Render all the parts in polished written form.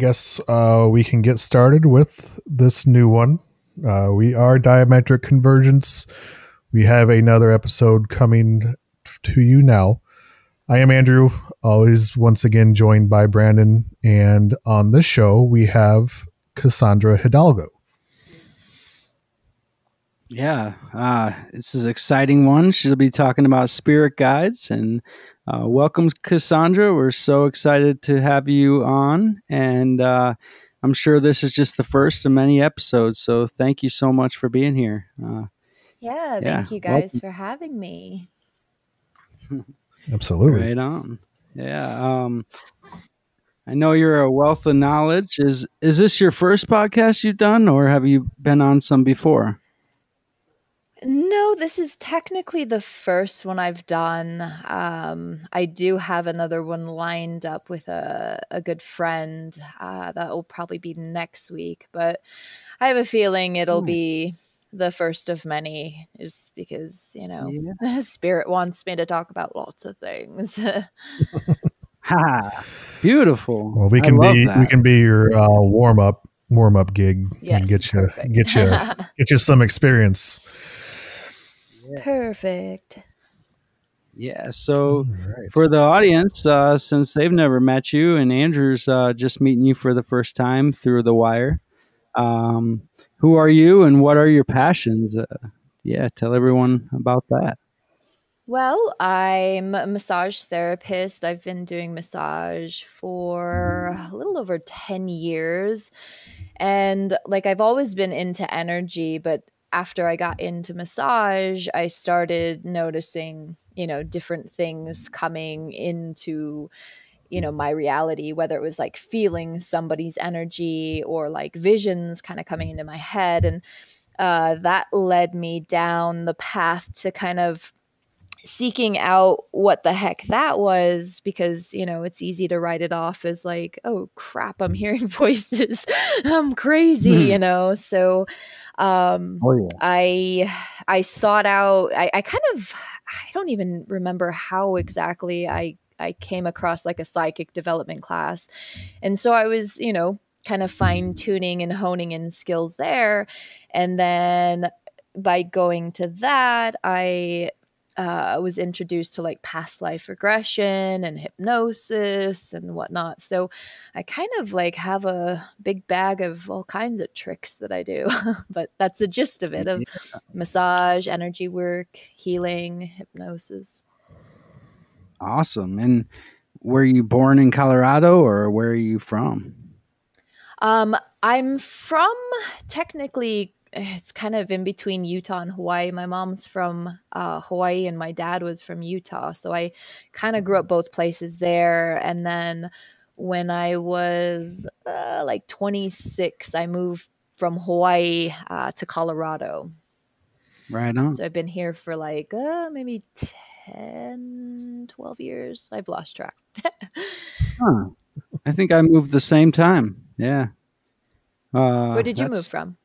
guess we can get started with this new one. We are Diametric Convergence. We have another episode coming to you now. I am Andrew, always once again joined by Brandon, and on this show we have Cassandra Hidalgo. Yeah, this is an exciting one. She'll be talking about spirit guides, and welcome, Cassandra. We're so excited to have you on, and I'm sure this is just the first of many episodes, so thank you so much for being here. Thank you guys for having me. Absolutely. Right on. Yeah. I know you're a wealth of knowledge. Is this your first podcast you've done, or have you been on some before? No, this is technically the first one I've done. I do have another one lined up with a good friend. That will probably be next week, but I have a feeling it'll be the first of many, is because, you know, Spirit wants me to talk about lots of things. Ha! Beautiful. Well, we can be your warm up gig, yes, and get you some experience. Yeah. Perfect. Yeah. So right. For the audience, since they've never met you, and Andrew's just meeting you for the first time through the wire, who are you and what are your passions? Tell everyone about that. Well, I'm a massage therapist. I've been doing massage for a little over 10 years. And like, I've always been into energy, but after I got into massage, I started noticing, you know, different things coming into, you know, my reality, whether it was like feeling somebody's energy or like visions kind of coming into my head. And that led me down the path to kind of seeking out what the heck that was, because, you know, it's easy to write it off as like, oh crap, I'm hearing voices. I'm crazy, you know? So I sought out, I don't even remember how exactly I came across like a psychic development class. And so I was, you know, kind of fine tuning and honing in skills there. And then by going to that, I was introduced to like past life regression and hypnosis and whatnot. So I kind of like have a big bag of all kinds of tricks that I do, but that's the gist of it, of massage, energy work, healing, hypnosis. Awesome. And were you born in Colorado, or where are you from? I'm from, technically, it's kind of in between Utah and Hawaii. My mom's from Hawaii and my dad was from Utah. So I kind of grew up both places there. And then when I was like 26, I moved from Hawaii to Colorado. Right on. So I've been here for like maybe 10, 12 years. I've lost track. Huh. I think I moved the same time. Yeah. Where did you move from?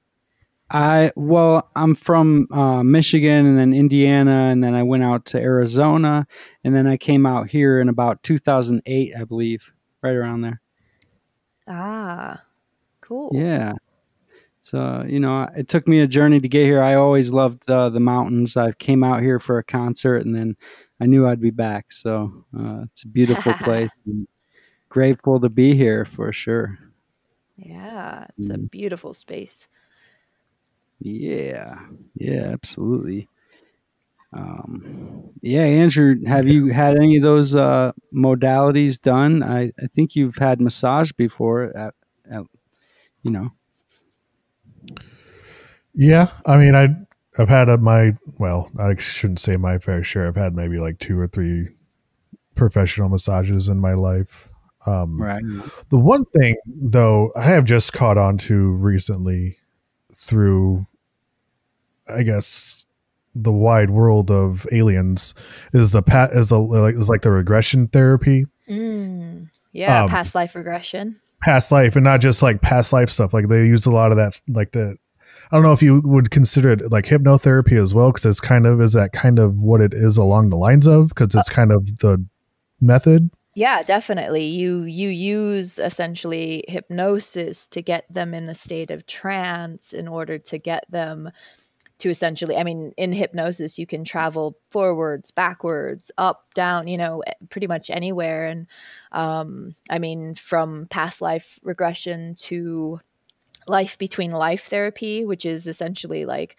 I'm from Michigan, and then Indiana, and then I went out to Arizona, and then I came out here in about 2008, I believe, right around there. Ah, cool. Yeah. So, you know, it took me a journey to get here. I always loved the mountains. I came out here for a concert, and then I knew I'd be back. So it's a beautiful place. I'm grateful to be here for sure. Yeah, it's a beautiful space. Yeah, absolutely. Andrew, have you had any of those modalities done? I think you've had massage before, you know. Yeah, I mean, I've had I shouldn't say my fair share. I've had maybe like 2 or 3 professional massages in my life. Right. The one thing, though, I have just caught on to recently through, I guess, the wide world of aliens is the regression therapy. Past life regression. Past life, and not just like past life stuff. Like they use a lot of that, like the, I don't know if you would consider it like hypnotherapy as well, because it's kind of, is that kind of what it is along the lines of, because it's kind of the method. Yeah, definitely. You use essentially hypnosis to get them in the state of trance in order to get them to essentially, I mean, in hypnosis, you can travel forwards, backwards, up, down, you know, pretty much anywhere. And I mean, from past life regression to life between life therapy, which is essentially like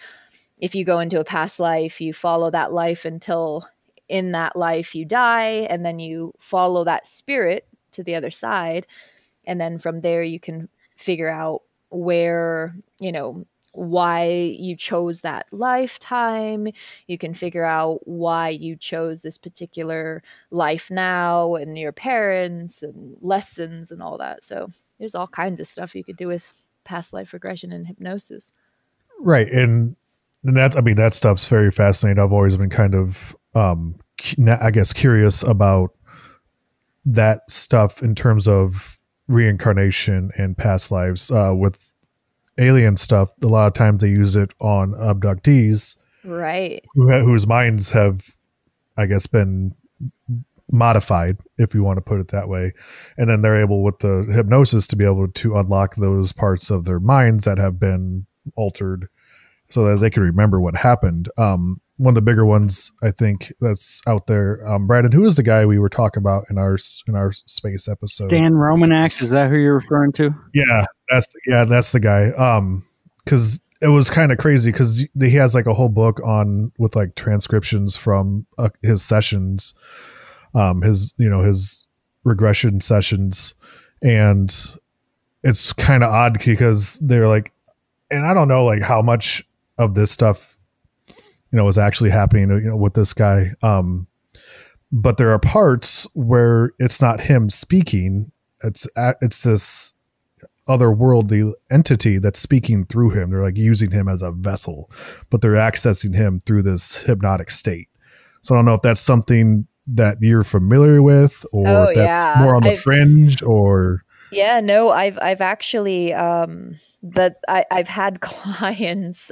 if you go into a past life, you follow that life until in that life you die, and then you follow that spirit to the other side. And then from there, you can figure out where, you know, why you chose that lifetime. You can figure out why you chose this particular life now, and your parents and lessons and all that. So there's all kinds of stuff you could do with past life regression and hypnosis. Right. And that's, I mean, that stuff's very fascinating. I've always been kind of, I guess, curious about that stuff in terms of reincarnation and past lives. With alien stuff, a lot of times they use it on abductees, right, whose minds have, I guess, been modified, if you want to put it that way, and then they're able, with the hypnosis, to be able to unlock those parts of their minds that have been altered so that they can remember what happened. One of the bigger ones, I think, that's out there, Brandon, who is the guy we were talking about in our space episode? Stan Romanak, is that who you're referring to? Yeah, that's the guy. Because it was kind of crazy, because he has like a whole book on with like transcriptions from his sessions, his regression sessions, and it's kind of odd because they're like, and I don't know like how much of this stuff, you know, is actually happening, you know, with this guy. But there are parts where it's not him speaking. It's this otherworldly entity that's speaking through him. They're like using him as a vessel, but they're accessing him through this hypnotic state. So I don't know if that's something that you're familiar with, or if that's more on the fringe, or. Yeah, no, I've actually, I've had clients,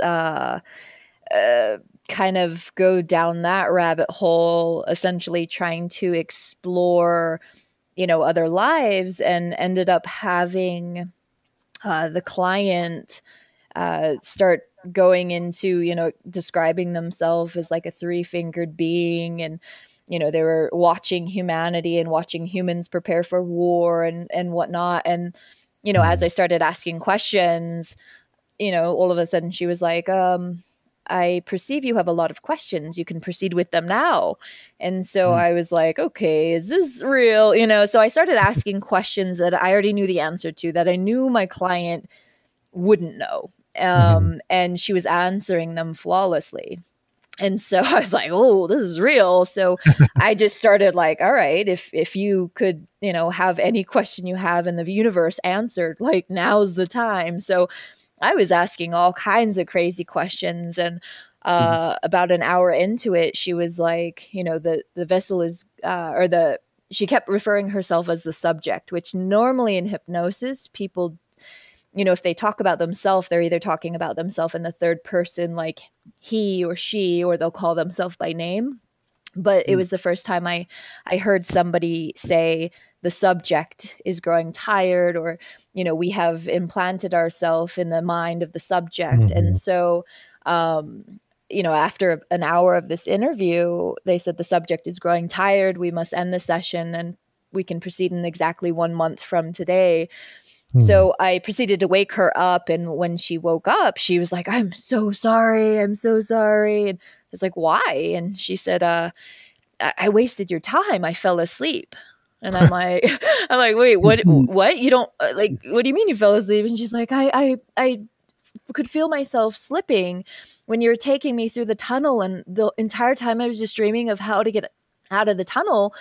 kind of go down that rabbit hole, essentially trying to explore, you know, other lives, and ended up having the client start going into, you know, describing themselves as like a three-fingered being, and, you know, they were watching humanity and watching humans prepare for war and whatnot. And, you know, as I started asking questions, you know, all of a sudden she was like, I perceive you have a lot of questions. You can proceed with them now. And so I was like, okay, is this real? You know, so I started asking questions that I already knew the answer to, that I knew my client wouldn't know. And she was answering them flawlessly. And so I was like, oh, this is real. So I just started like, all right, if you could, you know, have any question you have in the universe answered, like, now's the time. So I was asking all kinds of crazy questions, and about an hour into it, she was like, you know, the vessel is, she kept referring herself as the subject, which normally in hypnosis, people, you know, if they talk about themselves, they're either talking about themselves in the third person, like he or she, or they'll call themselves by name. But it was the first time I heard somebody say, the subject is growing tired, or, you know, we have implanted ourselves in the mind of the subject. And so, you know, after an hour of this interview, they said the subject is growing tired. We must end the session, and we can proceed in exactly 1 month from today. So I proceeded to wake her up. And when she woke up, she was like, I'm so sorry. I'm so sorry. And I was like, why? And she said, I wasted your time. I fell asleep. And I'm like, wait, what? You don't, like, what do you mean you fell asleep? And she's like, I could feel myself slipping when you were taking me through the tunnel. And the entire time I was just dreaming of how to get out of the tunnel.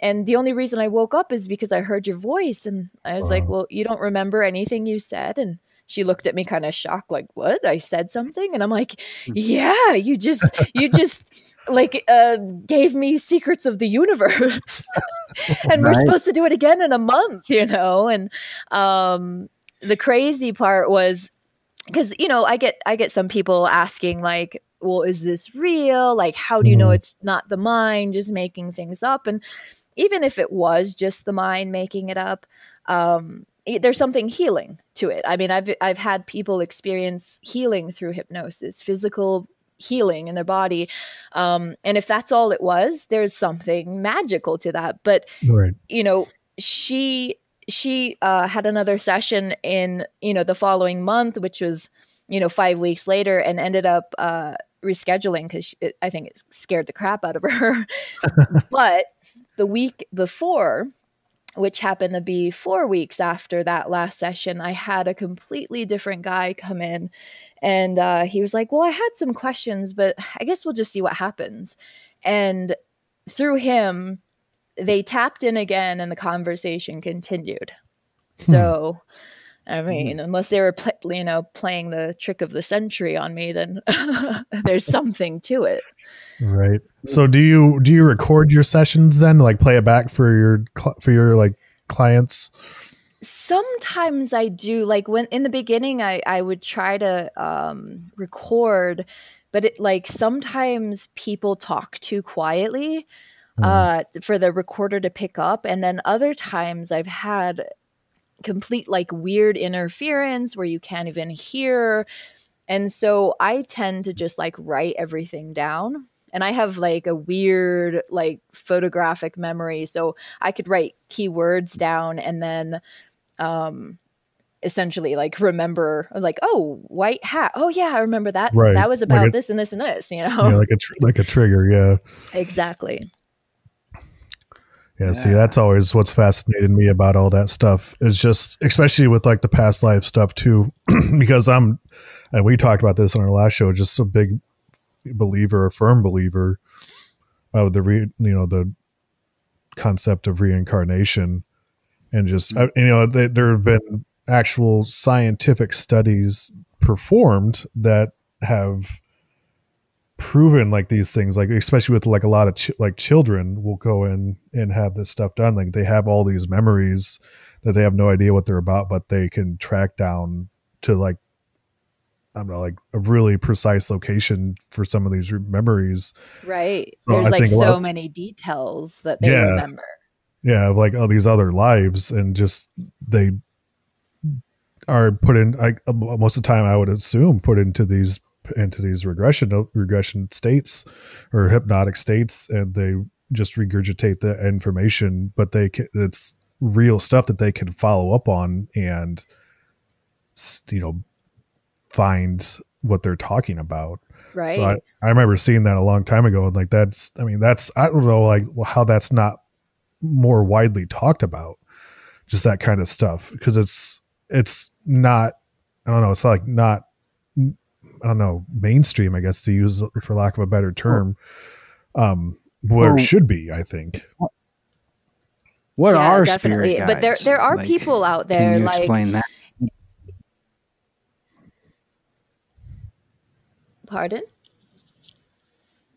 And the only reason I woke up is because I heard your voice. And I was like, well, you don't remember anything you said? And she looked at me kind of shocked, like, what? I said something? And I'm like, yeah, you just like gave me secrets of the universe. And we're supposed to do it again in a month, you know. And the crazy part was, because, you know, I get some people asking like, well, is this real? Like, how do you know it's not the mind just making things up? And even if it was just the mind making it up, there's something healing to it. I mean, I've had people experience healing through hypnosis, physical healing in their body. And if that's all it was, there's something magical to that. But, right. You know, she had another session in, you know, the following month, which was, you know, 5 weeks later, and ended up rescheduling because I think it scared the crap out of her. But the week before, which happened to be 4 weeks after that last session, I had a completely different guy come in, and he was like, well, I had some questions, but I guess we'll just see what happens. And through him, they tapped in again and the conversation continued. So, I mean, unless they were, playing the trick of the century on me, then there's something to it. Right. So do you record your sessions then, like play it back for your like clients? Sometimes I do. Like when in the beginning, I would try to record, but it like sometimes people talk too quietly for the recorder to pick up. And then other times I've had complete like weird interference where you can't even hear. And so I tend to just like write everything down, and I have like a weird like photographic memory. So I could write keywords down and then essentially like remember, like, oh, white hat. Oh yeah, I remember that. Right. That was about like this and this and this, you know? Yeah, like a trigger. Yeah, exactly. Yeah, see, that's always what's fascinated me about all that stuff is just, especially with like the past life stuff too, because and we talked about this on our last show, just a big believer, a firm believer of the concept of reincarnation, and just, there have been actual scientific studies performed that have proven like these things, like especially with like a lot of children will go in and have this stuff done. Like they have all these memories that they have no idea what they're about, but they can track down to like, I don't know, like a really precise location for some of these memories. Right. So there's many details that they remember. Yeah. Like all these other lives, and just, they are put in, most of the time I would assume put into these regression states or hypnotic states, and they just regurgitate the information, but it's real stuff that they can follow up on and, you know, find what they're talking about. Right. So I remember seeing that a long time ago, and like, I don't know, like how that's not more widely talked about, just that kind of stuff. Cause it's not, I don't know. It's like not, I don't know, mainstream, I guess, to use for lack of a better term, it should be, I think. What are spirit guides? But there are like, people out there. Can you explain that? Pardon?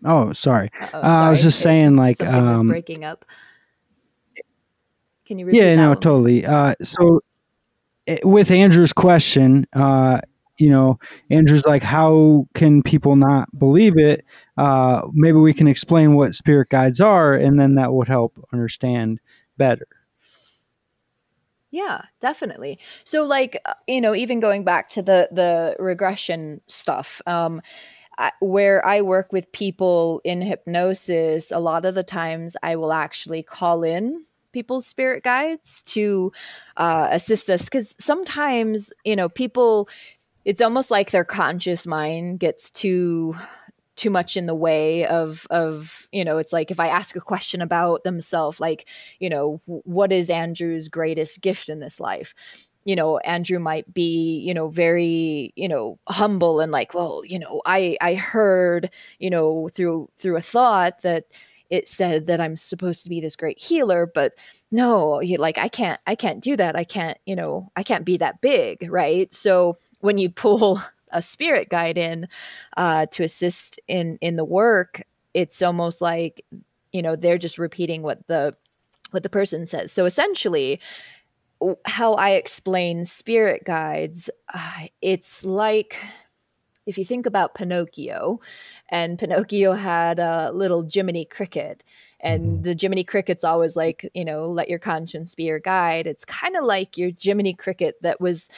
Oh, sorry. I was just saying, like, was breaking up. Can you repeat that? Yeah, no, totally. With Andrew's question, Andrew's like, how can people not believe it? Maybe we can explain what spirit guides are, and then that would help understand better. Yeah, definitely. So like, even going back to the regression stuff, where I work with people in hypnosis, a lot of the times I will actually call in people's spirit guides to assist us. Because sometimes, people... It's almost like their conscious mind gets too much in the way of, it's like if I ask a question about themselves, like, what is Andrew's greatest gift in this life? Andrew might be, very, humble and like, well, I heard, through a thought that it said that I'm supposed to be this great healer, but no, like, I can't do that. I can't be that big. Right. So when you pull a spirit guide in to assist in the work, it's almost like, they're just repeating what the person says. So essentially how I explain spirit guides, it's like, if you think about Pinocchio and Pinocchio had a little Jiminy Cricket. And the Jiminy Cricket's always like, you know, let your conscience be your guide. It's kind of like your Jiminy Cricket that was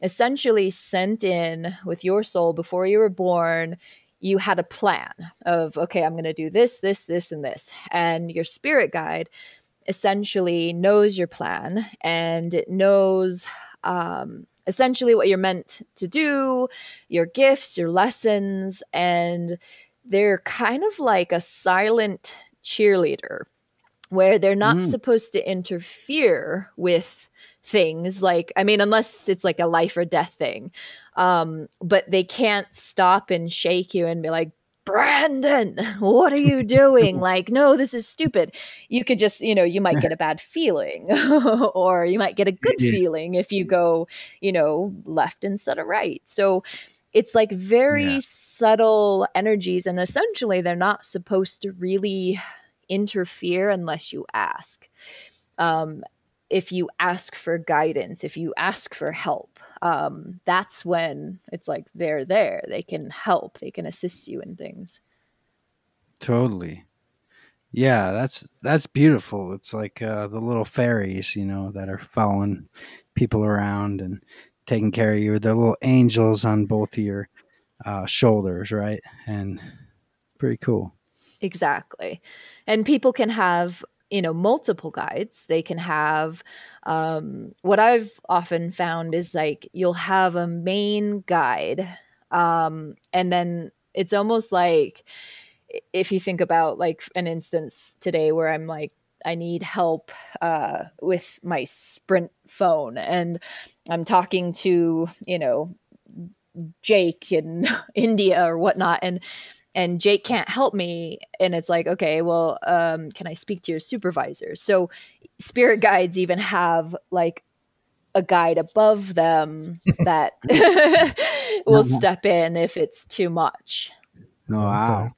essentially sent in with your soul before you were born. You had a plan of, okay, I'm going to do this, this, this, and this. And your spirit guide essentially knows your plan, and it knows essentially what you're meant to do, your gifts, your lessons, and they're kind of like a silent cheerleader where they're not supposed to interfere with things, like, I mean, unless it's like a life or death thing, but they can't stop and shake you and be like, Brandon, what are you doing? Like, no, this is stupid. You could just, you know, you might get a bad feeling or you might get a good feeling if you go, you know, left instead of right. So it's like very subtle energies, and essentially they're not supposed to really interfere unless you ask. If you ask for guidance, if you ask for help, that's when it's like they're there. They can help. They can assist you in things. Totally. Yeah, that's beautiful. It's like the little fairies, you know, that are following people around and taking care of you. They're little angels on both of your shoulders, right? And pretty cool. Exactly. And people can have, you know, multiple guides. They can have, what I've often found is like, you'll have a main guide. And then it's almost like, if you think about like an instance today where I'm like, I need help with my Sprint phone, and I'm talking to, you know, Jake in India or whatnot. And Jake can't help me. And it's like, okay, well, can I speak to your supervisor? So spirit guides even have like a guide above them that will step in if it's too much. Wow.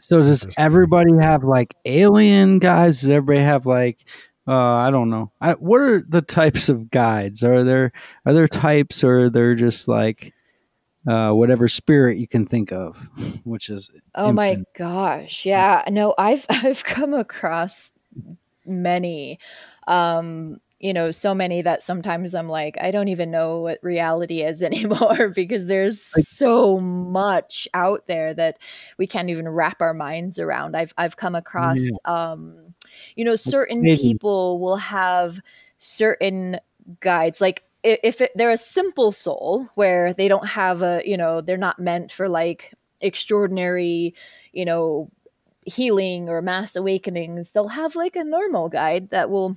So does everybody have like alien guides? Does everybody have like, I don't know. What are the types of guides? Are there types, or they're just like, whatever spirit you can think of, which is infinite. My gosh, yeah, no, I've come across many, you know, so many that sometimes I'm like, I don't even know what reality is anymore, because there's so much out there that we can't even wrap our minds around. I've come across, you know, certain people will have certain guides, like, if they're a simple soul where they don't have a, you know, they're not meant for like extraordinary, you know, healing or mass awakenings, they'll have like a normal guide that will,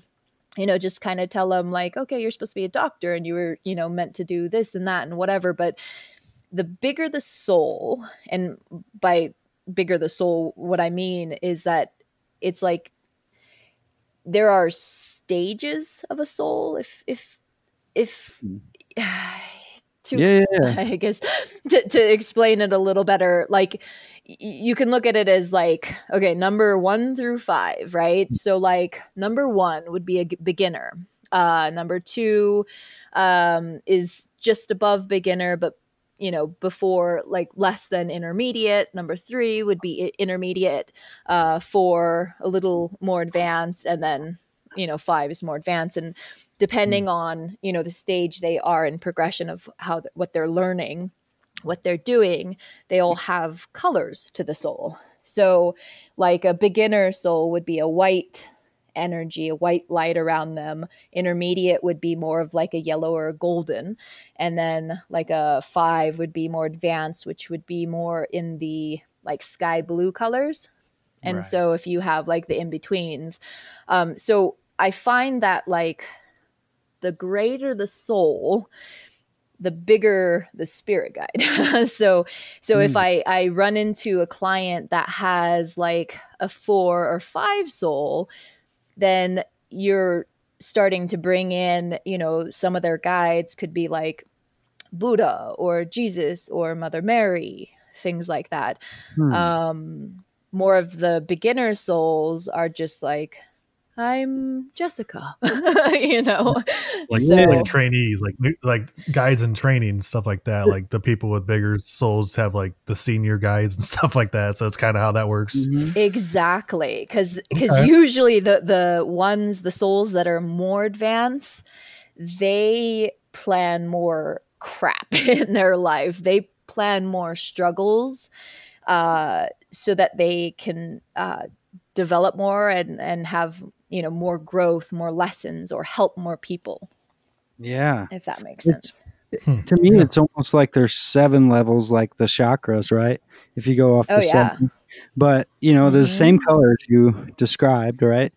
you know, just kind of tell them like, okay, you're supposed to be a doctor and you were, you know, meant to do this and that and whatever. But the bigger the soul, and by bigger the soul, what I mean is that it's like there are stages of a soul, I guess to explain it a little better, like you can look at it as like, okay, number 1 through 5, right? So like number 1 would be a beginner. Number 2 is just above beginner, but you know, before like less than intermediate. Number 3 would be intermediate, 4 a little more advanced, and then, you know, 5 is more advanced. And depending on, you know, the stage they are in progression of how what they're learning, what they're doing, they all have colors to the soul. So like a beginner soul would be a white energy, a white light around them. Intermediate would be more of like a yellow or a golden. And then like a 5 would be more advanced, which would be more in the like sky blue colors. And right. So if you have like the in-betweens. So I find that like, the greater the soul, the bigger the spirit guide. So if I run into a client that has like a 4 or 5 soul, then you're starting to bring in, you know, some of their guides could be like Buddha or Jesus or Mother Mary, things like that. More of the beginner souls are just like I'm Jessica, you know, like, so, like trainees, like guides and training, stuff like that. Like the people with bigger souls have like the senior guides and stuff like that. So that's kind of how that works. Mm-hmm. Exactly. Cause okay. Usually the souls that are more advanced, they plan more crap in their life. They plan more struggles, so that they can, develop more and have, you know, more growth, more lessons, or help more people. Yeah. If that makes sense. To me, it's almost like there's 7 levels, like the chakras, right? If you go off to 7, but you know, the same colors you described, right?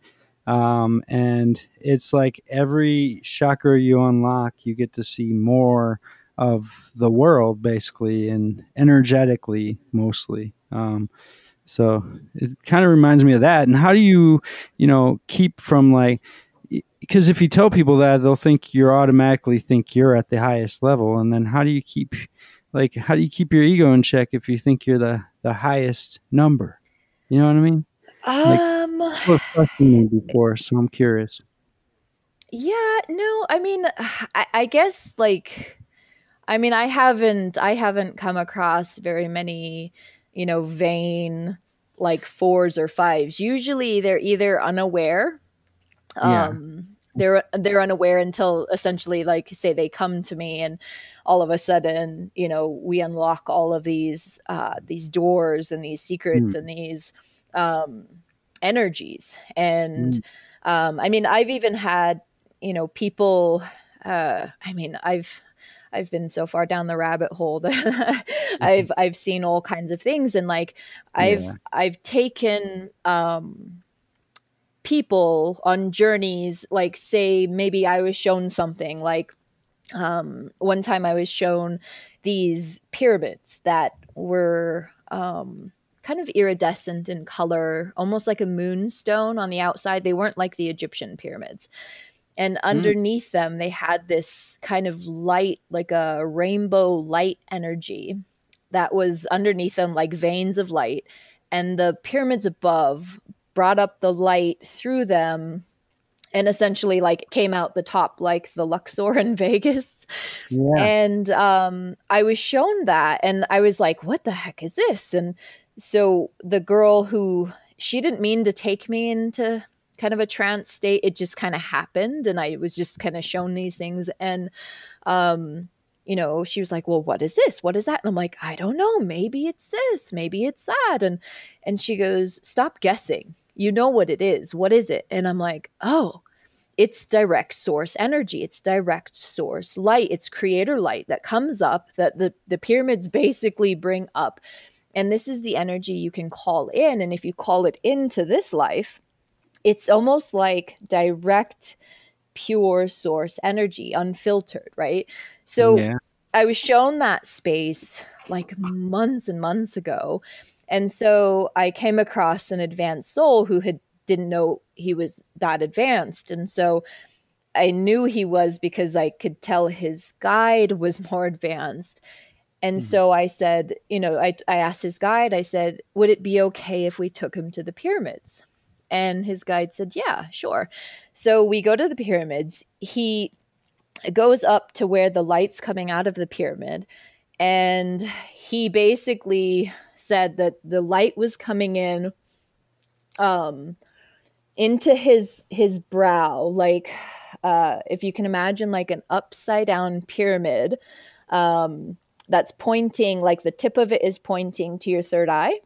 And it's like every chakra you unlock, you get to see more of the world basically, and energetically mostly. So it kind of reminds me of that. And how do you, you know, keep from like, because if you tell people that, they'll think you're automatically think you're at the highest level. And then how do you keep your ego in check if you think you're the highest number? You know what I mean? People questioned me before, so I'm curious. Yeah, no, I mean, I guess like, I mean, I haven't come across very many, you know, vain, like 4s or 5s. Usually they're either unaware. They're unaware until essentially, like, say they come to me and all of a sudden, you know, we unlock all of these doors and these secrets and these energies. And I mean, I've even had, you know, people, I mean, I've been so far down the rabbit hole that I've seen all kinds of things. And like, I've taken, people on journeys, like say, maybe I was shown something like, one time I was shown these pyramids that were, kind of iridescent in color, almost like a moonstone on the outside. They weren't like the Egyptian pyramids. And underneath them, they had this kind of light, like a rainbow light energy that was underneath them, like veins of light. And the pyramids above brought up the light through them and essentially like came out the top, like the Luxor in Vegas. Yeah. And I was shown that and I was like, what the heck is this? And so the girl who, she didn't mean to take me into kind of a trance state. It just kind of happened. And I was just kind of shown these things. And, you know, she was like, well, what is this? What is that? And I'm like, I don't know. Maybe it's this, maybe it's that. And she goes, stop guessing. You know what it is. What is it? And I'm like, oh, it's direct source energy. It's direct source light. It's creator light that comes up that the pyramids basically bring up. And this is the energy you can call in. And if you call it into this life, it's almost like direct, pure source energy, unfiltered, right? So yeah. I was shown that space like months and months ago. And so I came across an advanced soul who didn't know he was that advanced. And so I knew he was because I could tell his guide was more advanced. And so I said, you know, I asked his guide, I said, would it be okay if we took him to the pyramids? And his guide said, yeah, sure. So we go to the pyramids. He goes up to where the light's coming out of the pyramid. And he basically said that the light was coming in into his brow. Like, if you can imagine like an upside down pyramid that's pointing, like the tip of it is pointing to your third eye.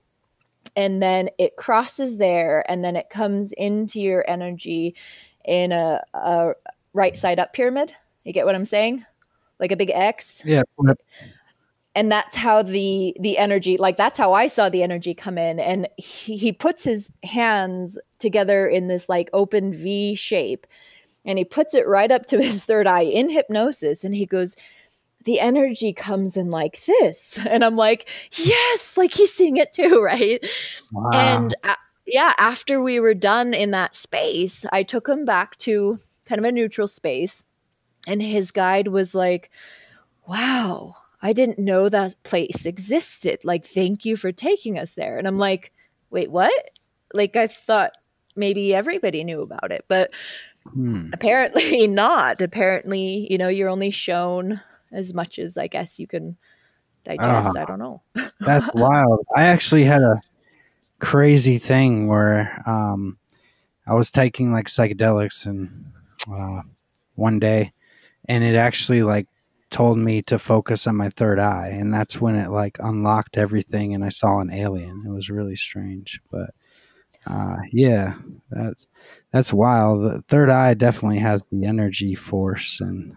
And then it crosses there and then it comes into your energy in a right side up pyramid. You get what I'm saying? Like a big X. Yeah. And that's how the energy, like that's how I saw the energy come in. And he puts his hands together in this like open V shape and he puts it right up to his third eye in hypnosis. And he goes, the energy comes in like this. And I'm like, yes, like he's seeing it too, right? Wow. And after we were done in that space, I took him back to kind of a neutral space. And his guide was like, wow, I didn't know that place existed. Like, thank you for taking us there. And I'm like, wait, what? Like, I thought maybe everybody knew about it, but apparently not. Apparently, you know, you're only shown as much as I guess you can digest. I don't know. That's wild. I actually had a crazy thing where I was taking like psychedelics and one day, and it actually like told me to focus on my third eye, and that's when it like unlocked everything and I saw an alien. It was really strange, but yeah, that's wild. The third eye definitely has the energy force, and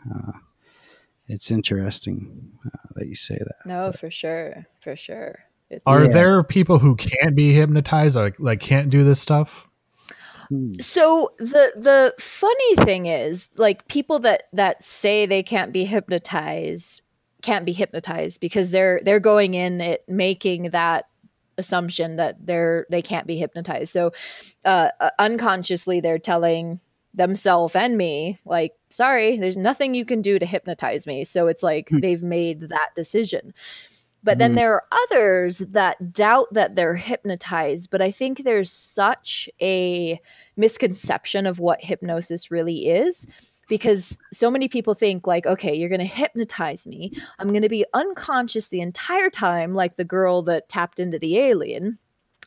it's interesting that you say that. No, but for sure, for sure. Are there people who can't be hypnotized, or like can't do this stuff? So the funny thing is, like, people that say they can't be hypnotized because they're going in it making that assumption that they can't be hypnotized. So unconsciously they're telling themselves and me, like, sorry, there's nothing you can do to hypnotize me. So it's like they've made that decision. But then there are others that doubt that they're hypnotized. But I think there's such a misconception of what hypnosis really is, because so many people think like, okay, you're going to hypnotize me. I'm going to be unconscious the entire time, like the girl that tapped into the alien,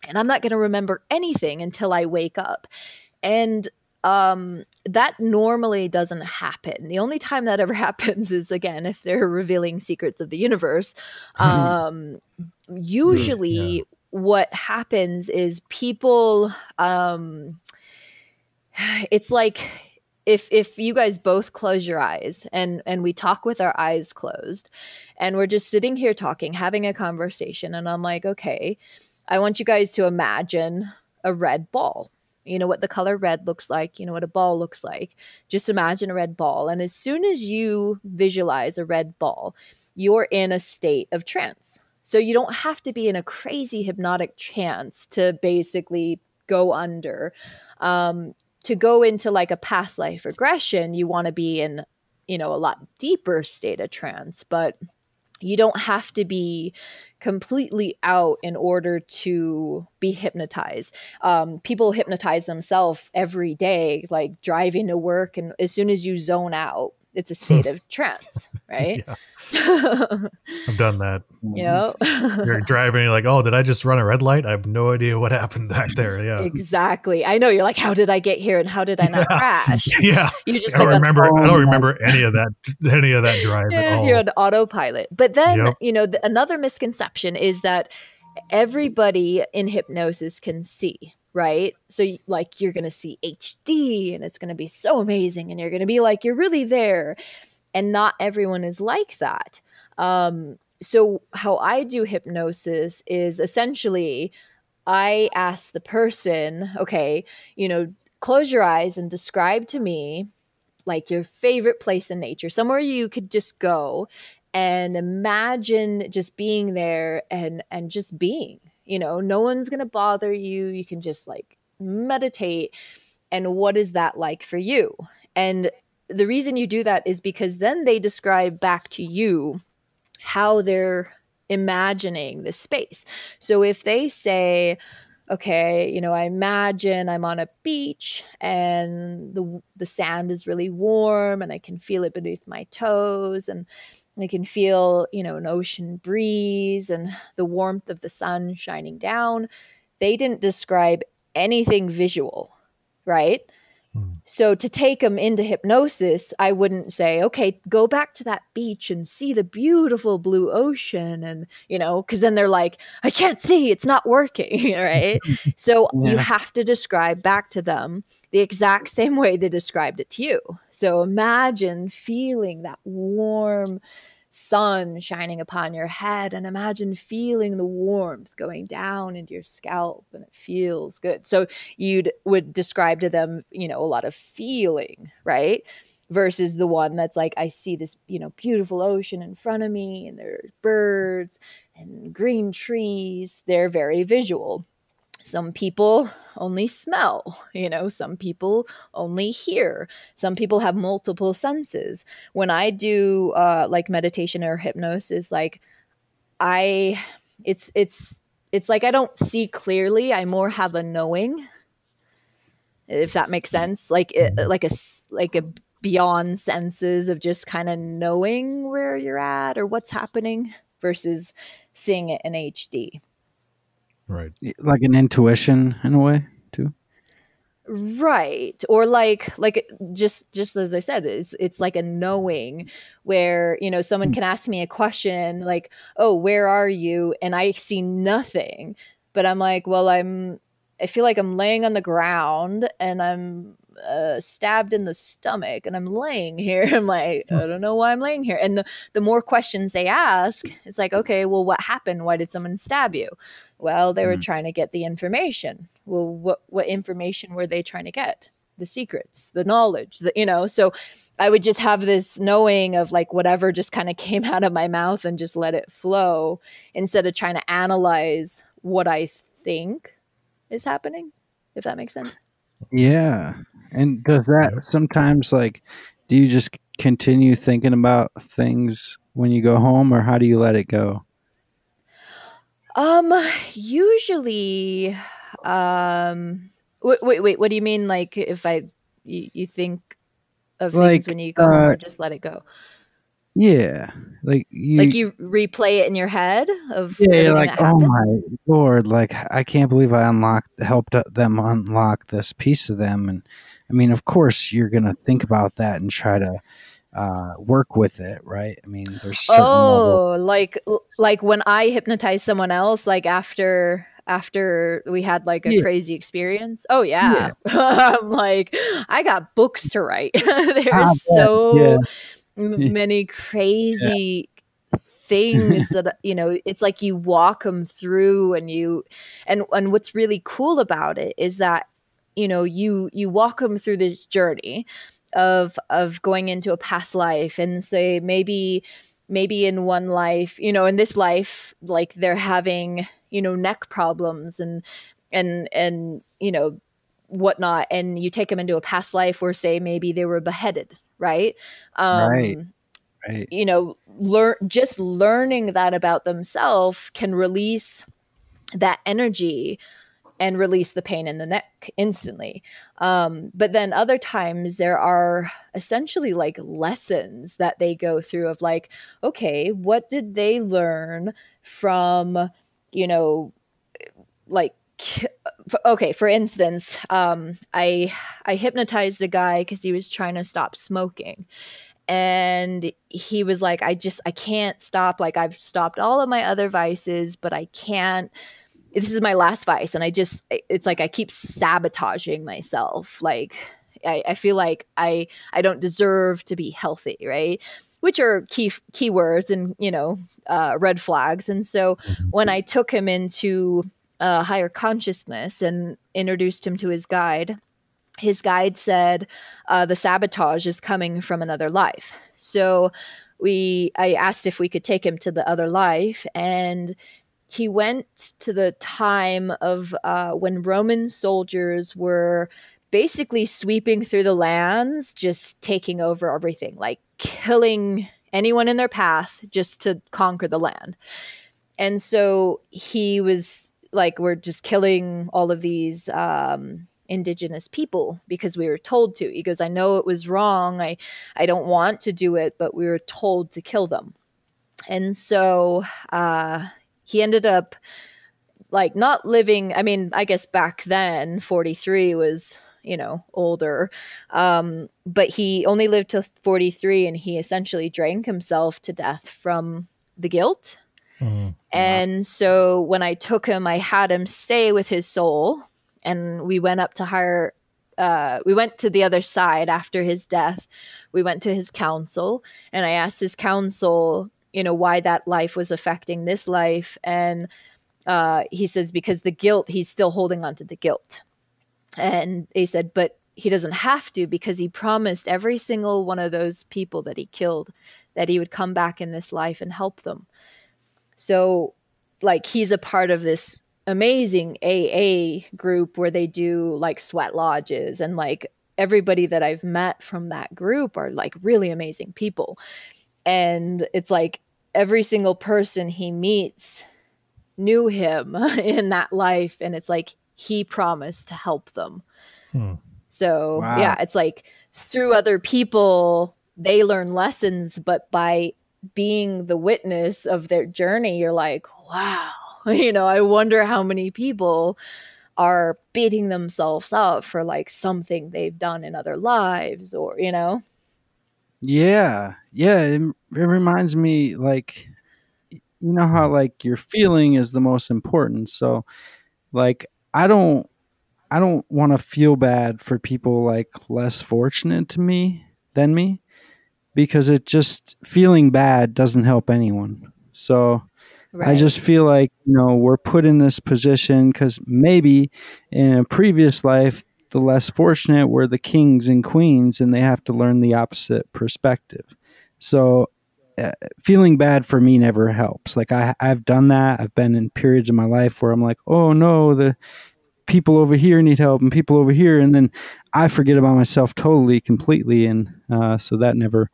and I'm not going to remember anything until I wake up. And that normally doesn't happen. The only time that ever happens is, again, if they're revealing secrets of the universe. Usually what happens is people, it's like if you guys both close your eyes and we talk with our eyes closed, and we're just sitting here talking, having a conversation, and I'm like, okay, I want you guys to imagine a red ball. You know what the color red looks like. You know what a ball looks like. Just imagine a red ball. And as soon as you visualize a red ball, you're in a state of trance. So you don't have to be in a crazy hypnotic trance to basically go under. To go into like a past life regression, you want to be in, you know, a lot deeper state of trance. But you don't have to be completely out in order to be hypnotized. People hypnotize themselves every day, like driving to work. And as soon as you zone out, it's a state of trance, right? I've done that. Yeah. You're driving, you're like, oh, did I just run a red light? I have no idea what happened back there. Yeah, exactly. I know. You're like, how did I get here? And how did I not crash? Yeah. You just I don't remember any of that drive at all. You're on autopilot. But then, you know, another misconception is that everybody in hypnosis can see. Right? So like you're going to see HD and it's going to be so amazing and you're going to be like, you're really there. And not everyone is like that. So how I do hypnosis is essentially I ask the person, okay, you know, close your eyes and describe to me like your favorite place in nature, somewhere you could just go and imagine just being there and just being. You know, no one's going to bother you. You can just like meditate. And what is that like for you? And the reason you do that is because then they describe back to you how they're imagining the space. So if they say, okay, you know, I imagine I'm on a beach and the sand is really warm and I can feel it beneath my toes, and I can feel, you know, an ocean breeze and the warmth of the sun shining down. They didn't describe anything visual, right? So to take them into hypnosis, I wouldn't say, okay, go back to that beach and see the beautiful blue ocean. And, you know, because then they're like, I can't see, it's not working, right? So you have to describe back to them the exact same way they described it to you. So imagine feeling that warm sun shining upon your head, and imagine feeling the warmth going down into your scalp, and it feels good. So would describe to them, you know, a lot of feeling, right? Versus the one that's like, I see this, you know, beautiful ocean in front of me, and there's birds and green trees. They're very visual. Some people only smell, you know, some people only hear, some people have multiple senses. When I do like meditation or hypnosis, like it's like, I don't see clearly. I more have a knowing. if that makes sense. Like it, like a beyond senses of just kind of knowing where you're at or what's happening versus seeing it in HD. Right. Like an intuition in a way too. Right. Or like just as I said, it's like a knowing where, you know, someone can ask me a question like, oh, where are you? And I see nothing, but I'm like, well, I feel like I'm laying on the ground and I'm stabbed in the stomach and I'm laying here. I'm like, I don't know why I'm laying here. And the more questions they ask, it's like, okay, well, what happened? Why did someone stab you? Well, they were trying to get the information. Well, what information were they trying to get? The secrets, the knowledge, you know. So I would just have this knowing of like whatever just kind of came out of my mouth and just let it flow instead of trying to analyze what I think is happening, if that makes sense. Yeah. And does that sometimes, like, do you just continue thinking about things when you go home, or how do you let it go? Usually, wait, what do you mean? Like if you think of things when you go home, or just let it go? Yeah. Like you replay it in your head of like, oh my Lord, like I can't believe I helped them unlock this piece of them. And I mean, of course you're going to think about that and try to work with it, right? I mean, there's like when I hypnotize someone else, like after we had like a crazy experience. Oh yeah. I'm like, I got books to write. Many crazy things that, you know, it's like you walk them through and what's really cool about it is that, you know, you walk them through this journey of going into a past life and say, maybe in one life, you know, in this life, like they're having, you know, neck problems and, you know, whatnot. And you take them into a past life where, say, maybe they were beheaded. Right. Right. You know, learning that about themselves can release that energy and release the pain in the neck instantly. But then other times there are essentially like lessons that they go through of like, okay, what did they learn from, you know, like, okay, for instance, I hypnotized a guy because he was trying to stop smoking, and he was like, I can't stop. Like, I've stopped all of my other vices, but I can't. This is my last vice, and it's like I keep sabotaging myself. Like I feel like I don't deserve to be healthy, right? Which are key words and, you know, red flags. And so when I took him into higher consciousness and introduced him to his guide. His guide said, the sabotage is coming from another life. So I asked if we could take him to the other life, and he went to the time of when Roman soldiers were basically sweeping through the lands, just taking over everything, like killing anyone in their path just to conquer the land. And so he was like, we're just killing all of these indigenous people because we were told to. He goes, I know it was wrong. I don't want to do it, but we were told to kill them. And so he ended up like not living. I mean, I guess back then 43 was, you know, older. But he only lived till 43, and he essentially drank himself to death from the guilt. And so when I took him, I had him stay with his soul, and we went up to we went to the other side after his death. We went to his council, and I asked his council, you know, why that life was affecting this life. And he says, because the guilt, he's still holding on to the guilt. And they said, but he doesn't have to, because he promised every single one of those people that he killed that he would come back in this life and help them. So, like, he's a part of this amazing AA group where they do like sweat lodges, and like everybody that I've met from that group are like really amazing people. And it's like every single person he meets knew him in that life. And it's like he promised to help them. So wow. Yeah, it's like through other people, they learn lessons, but by being the witness of their journey, you're like, wow, you know, I wonder how many people are beating themselves up for like something they've done in other lives, or, you know? Yeah. Yeah. It reminds me, like, you know how like your feeling is the most important. So like, I don't want to feel bad for people like less fortunate than me, because it just, feeling bad doesn't help anyone. So right. I just feel like, you know, we're put in this position because maybe in a previous life, the less fortunate were the kings and queens, and they have to learn the opposite perspective. So feeling bad for me never helps. Like I've done that. I've been in periods of my life where I'm like, oh no, the people over here need help and people over here. And then I forget about myself totally, completely. And so that never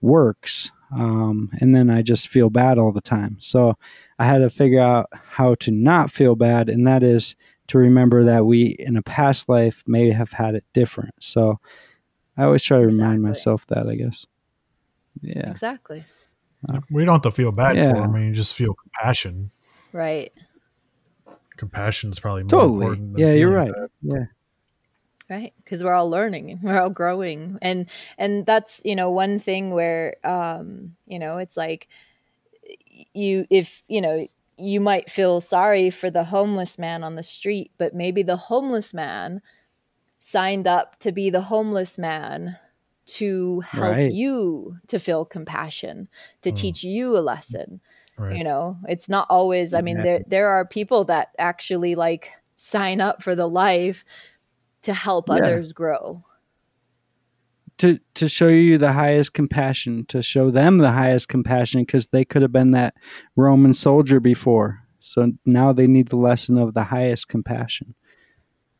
works. And then I just feel bad all the time. So I had to figure out how to not feel bad. And that is to remember that we in a past life may have had it different. So I always try to remind myself that, I guess. Yeah, exactly. We don't have to feel bad for them. I mean, you just feel compassion. Right. Compassion is probably more important. Yeah, you're right. Bad. Yeah. Right. Because we're all learning, we're all growing. And that's, you know, one thing where, you know, it's like you might feel sorry for the homeless man on the street, but maybe the homeless man signed up to be the homeless man to help you to feel compassion, to teach you a lesson. Right. You know, it's not always, I mean, there are people that actually like sign up for the life to help others grow, to show you the highest compassion, to show them the highest compassion, because they could have been that Roman soldier before, so now they need the lesson of the highest compassion,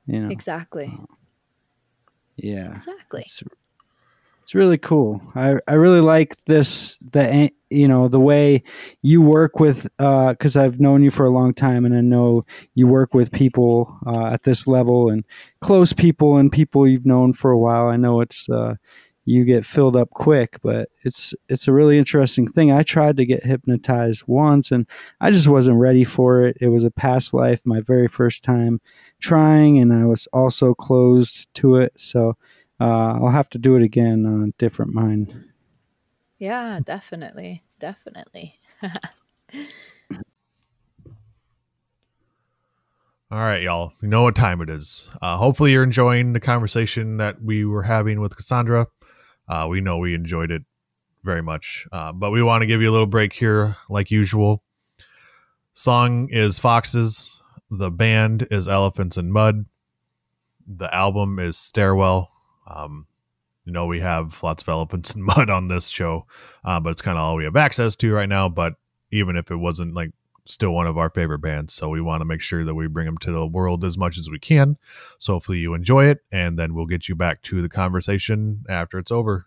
you know? Exactly. Yeah, exactly. It's really cool. I really like this, the, you know, the way you work with, because I've known you for a long time, and I know you work with people at this level, and close people and people you've known for a while. I know it's you get filled up quick, but it's a really interesting thing. I tried to get hypnotized once, and I just wasn't ready for it. It was a past life, my very first time trying, and I was also closed to it. So I'll have to do it again on a different mind. Yeah, definitely. Definitely. All right, y'all. You know what time it is. Hopefully you're enjoying the conversation that we were having with Cassandra. We know we enjoyed it very much, but we want to give you a little break here like usual. Song is Foxes. The band is Elephants in Mud. The album is Stairwell. You know, we have lots of Elephants in Mud on this show, but it's kind of all we have access to right now. But even if it wasn't, like, still one of our favorite bands, so we want to make sure that we bring them to the world as much as we can. So hopefully you enjoy it, and then we'll get you back to the conversation after it's over.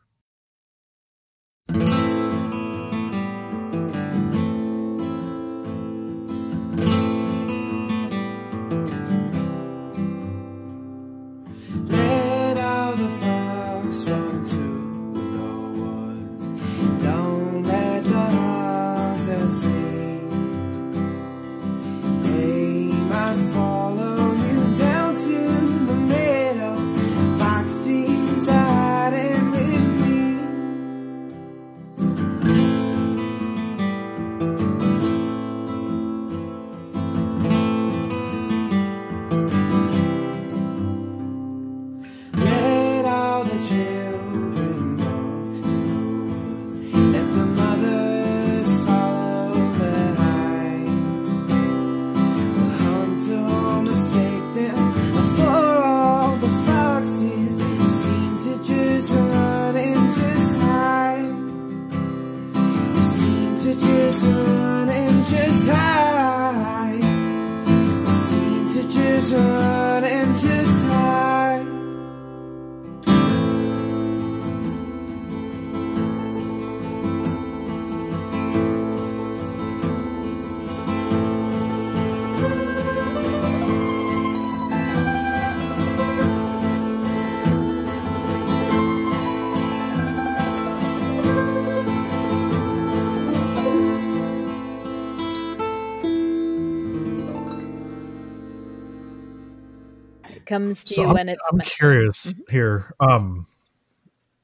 comes to so you I'm, when it's. I'm curious here.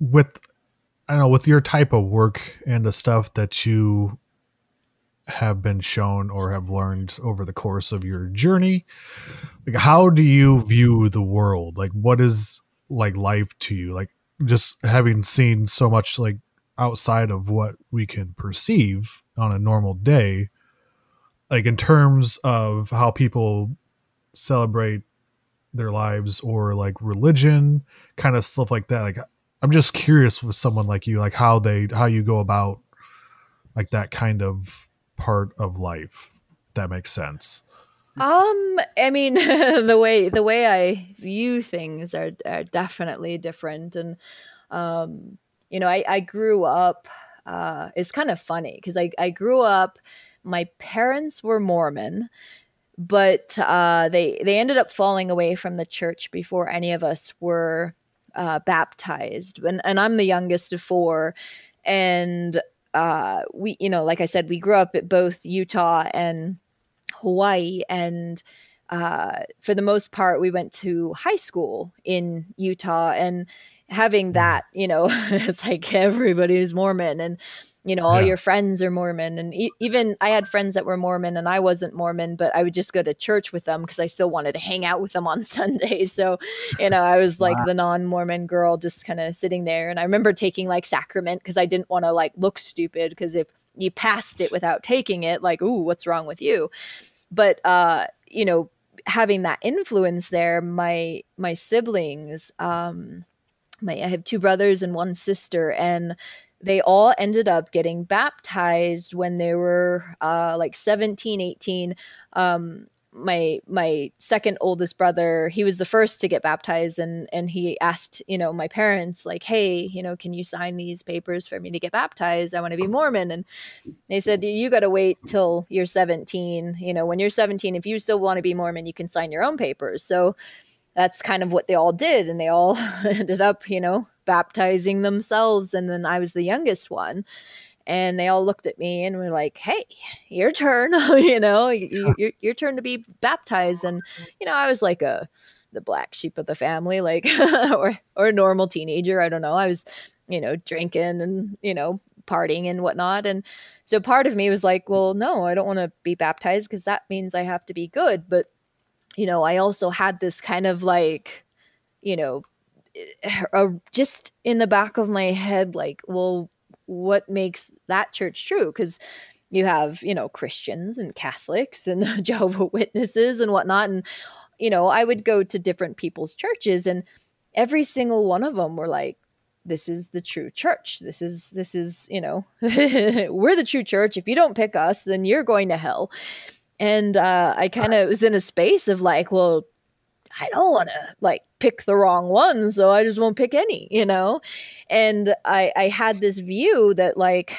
With, I don't know, with your type of work and the stuff that you have been shown or have learned over the course of your journey, like, how do you view the world? Like, what is like life to you? Like, just having seen so much like outside of what we can perceive on a normal day, like in terms of how people celebrate their lives or like religion, kind of stuff like that. Like, I'm just curious with someone like you, like how you go about like that kind of part of life, if that makes sense. I mean, the way I view things are definitely different. And, you know, I grew up, it's kind of funny because I grew up, my parents were Mormon, but they ended up falling away from the church before any of us were baptized. And I'm the youngest of four. And we, you know, like I said, we grew up at both Utah and Hawaii, and for the most part, we went to high school in Utah, and having that, you know, it's like everybody is Mormon, and, you know, all your friends are Mormon. And even I had friends that were Mormon and I wasn't Mormon, but I would just go to church with them because I still wanted to hang out with them on Sunday. So, you know, I was like the non-Mormon girl just kind of sitting there. And I remember taking like sacrament because I didn't want to like look stupid, because if you passed it without taking it, like, ooh, what's wrong with you? But, you know, having that influence there, my siblings, I have two brothers and one sister, and they all ended up getting baptized when they were like 17, 18. My second oldest brother, he was the first to get baptized, and he asked, you know, my parents, like, hey, you know, can you sign these papers for me to get baptized? I want to be Mormon. And they said, you got to wait till you're 17. You know, when you're 17, if you still want to be Mormon, you can sign your own papers. So that's kind of what they all did. And they all ended up, you know, baptizing themselves. And then I was the youngest one. And they all looked at me and were like, hey, your turn, you know, your turn to be baptized. And, you know, I was like the black sheep of the family, like, or a normal teenager. I don't know. I was, you know, drinking and, you know, partying and whatnot. And so part of me was like, well, no, I don't want to be baptized because that means I have to be good. But, you know, I also had this kind of like, you know, just in the back of my head, like, well, what makes that church true? Because you have, you know, Christians and Catholics and Jehovah Witnesses and whatnot. And, you know, I would go to different people's churches, and every single one of them were like, this is the true church. This is, you know, we're the true church. If you don't pick us, then you're going to hell. And I kind of was in a space of like, well, I don't want to like pick the wrong one, so I just won't pick any, you know? And I had this view that like,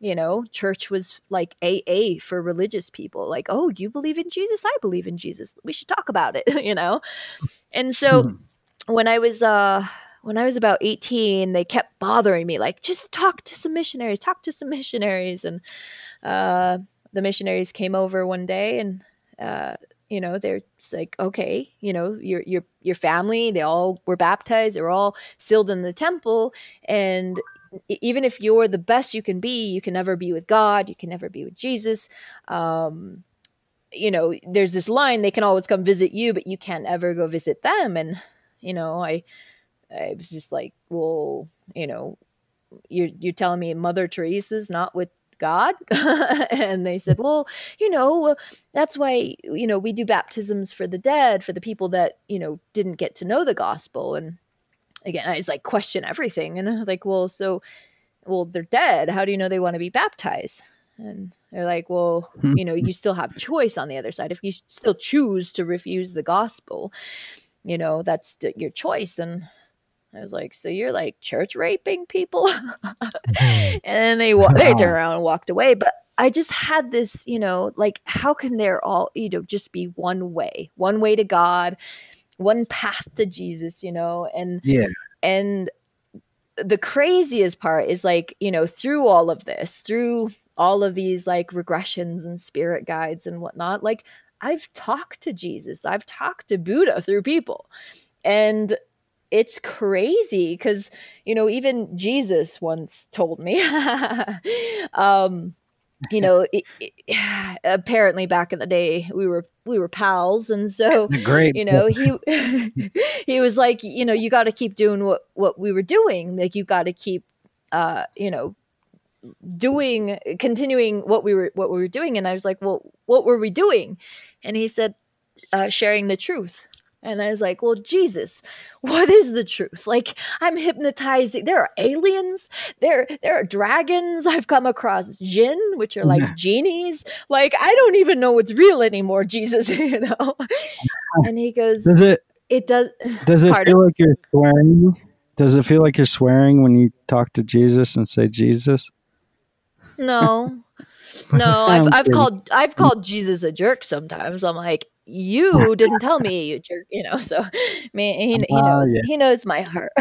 you know, church was like AA for religious people. Like, oh, you believe in Jesus? I believe in Jesus. We should talk about it, you know? And so when I was about 18, they kept bothering me, like, just talk to some missionaries. And the missionaries came over one day, and, you know, they're like, okay, you know, your family, they all were baptized. They were all sealed in the temple. And even if you're the best you can be, you can never be with God. You can never be with Jesus. You know, there's this line, they can always come visit you, but you can't ever go visit them. And, you know, I was just like, well, you know, you're telling me Mother Teresa's not with God? And they said, well, you know, that's why, you know, we do baptisms for the dead, for the people that, you know, didn't get to know the gospel. And again, I was like, question everything. And I was like, well, they're dead. How do you know they want to be baptized? And they're like, well, you know, you still have choice on the other side. If you still choose to refuse the gospel, you know, that's your choice. And I was like, so you're like church raping people? And they turned around and walked away. But I just had this, you know, like, how can there all, you know, just be one way to God, one path to Jesus, you know? And, and the craziest part is like, you know, through all of this, through all of these like regressions and spirit guides and whatnot, like, I've talked to Jesus. I've talked to Buddha through people. And it's crazy because, you know, even Jesus once told me, you know, apparently back in the day we were pals. And so, great. You know, he was like, you know, you got to keep doing what we were doing. Like, you got to keep, you know, continuing what we were doing. And I was like, well, what were we doing? And he said, sharing the truth. And I was like, well, Jesus, what is the truth? Like, I'm hypnotizing. There are aliens. There are dragons. I've come across jinn, which are like genies. Like, I don't even know what's real anymore, Jesus, you know? And he goes, does it feel like you're swearing? Does it feel like you're swearing when you talk to Jesus and say Jesus? No, no. I've called Jesus a jerk sometimes. I'm like, you didn't tell me, you jerk, you know. So, man, he knows. Yeah. He knows my heart.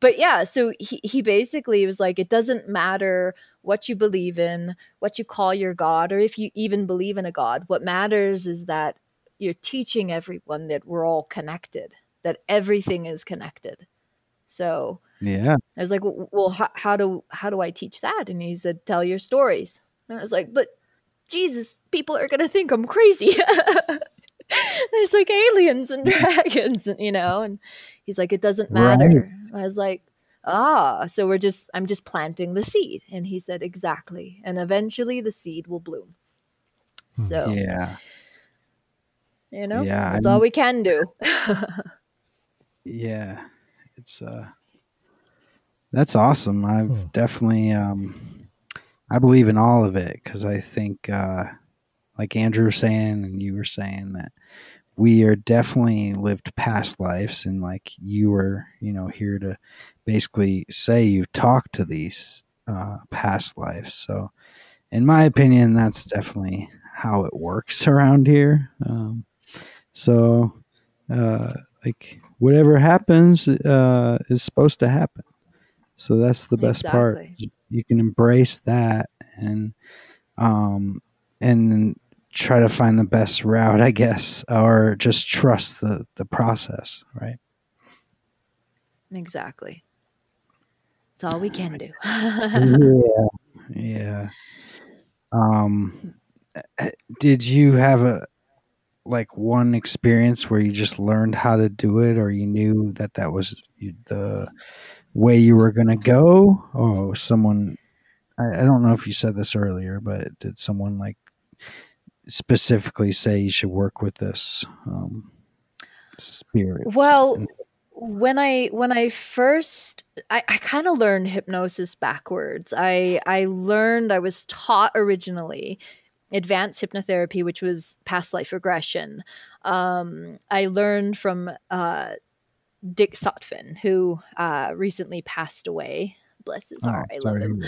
But yeah, so he basically was like, it doesn't matter what you believe in, what you call your God, or if you even believe in a God. What matters is that you're teaching everyone that we're all connected, that everything is connected. So yeah, I was like, well, how do I teach that? And he said, tell your stories. And I was like, but Jesus, people are going to think I'm crazy. There's like aliens and dragons, and, you know, and he's like, it doesn't matter. Right. I was like, so I'm just planting the seed. And he said, exactly. And eventually the seed will bloom. So, yeah, you know, yeah, that's all we can do. Yeah, it's, that's awesome. I've definitely, I believe in all of it, because I think, like Andrew was saying and you were saying, that we are definitely lived past lives, and like you were, you know, here to basically say you've talked to these past lives. So in my opinion, that's definitely how it works around here. Like whatever happens is supposed to happen. So that's the best part. You can embrace that and try to find the best route, I guess, or just trust the process, right? Exactly. It's all we can do. Yeah. Did you have one experience where you just learned how to do it, or you knew that was the way you were going to go? Oh, someone, I don't know if you said this earlier, but did someone like specifically say you should work with this spirit? Well, when I first, I kind of learned hypnosis backwards. I was taught originally advanced hypnotherapy, which was past life regression. I learned from, Dick Sotfin, who recently passed away. Bless his heart. I love him.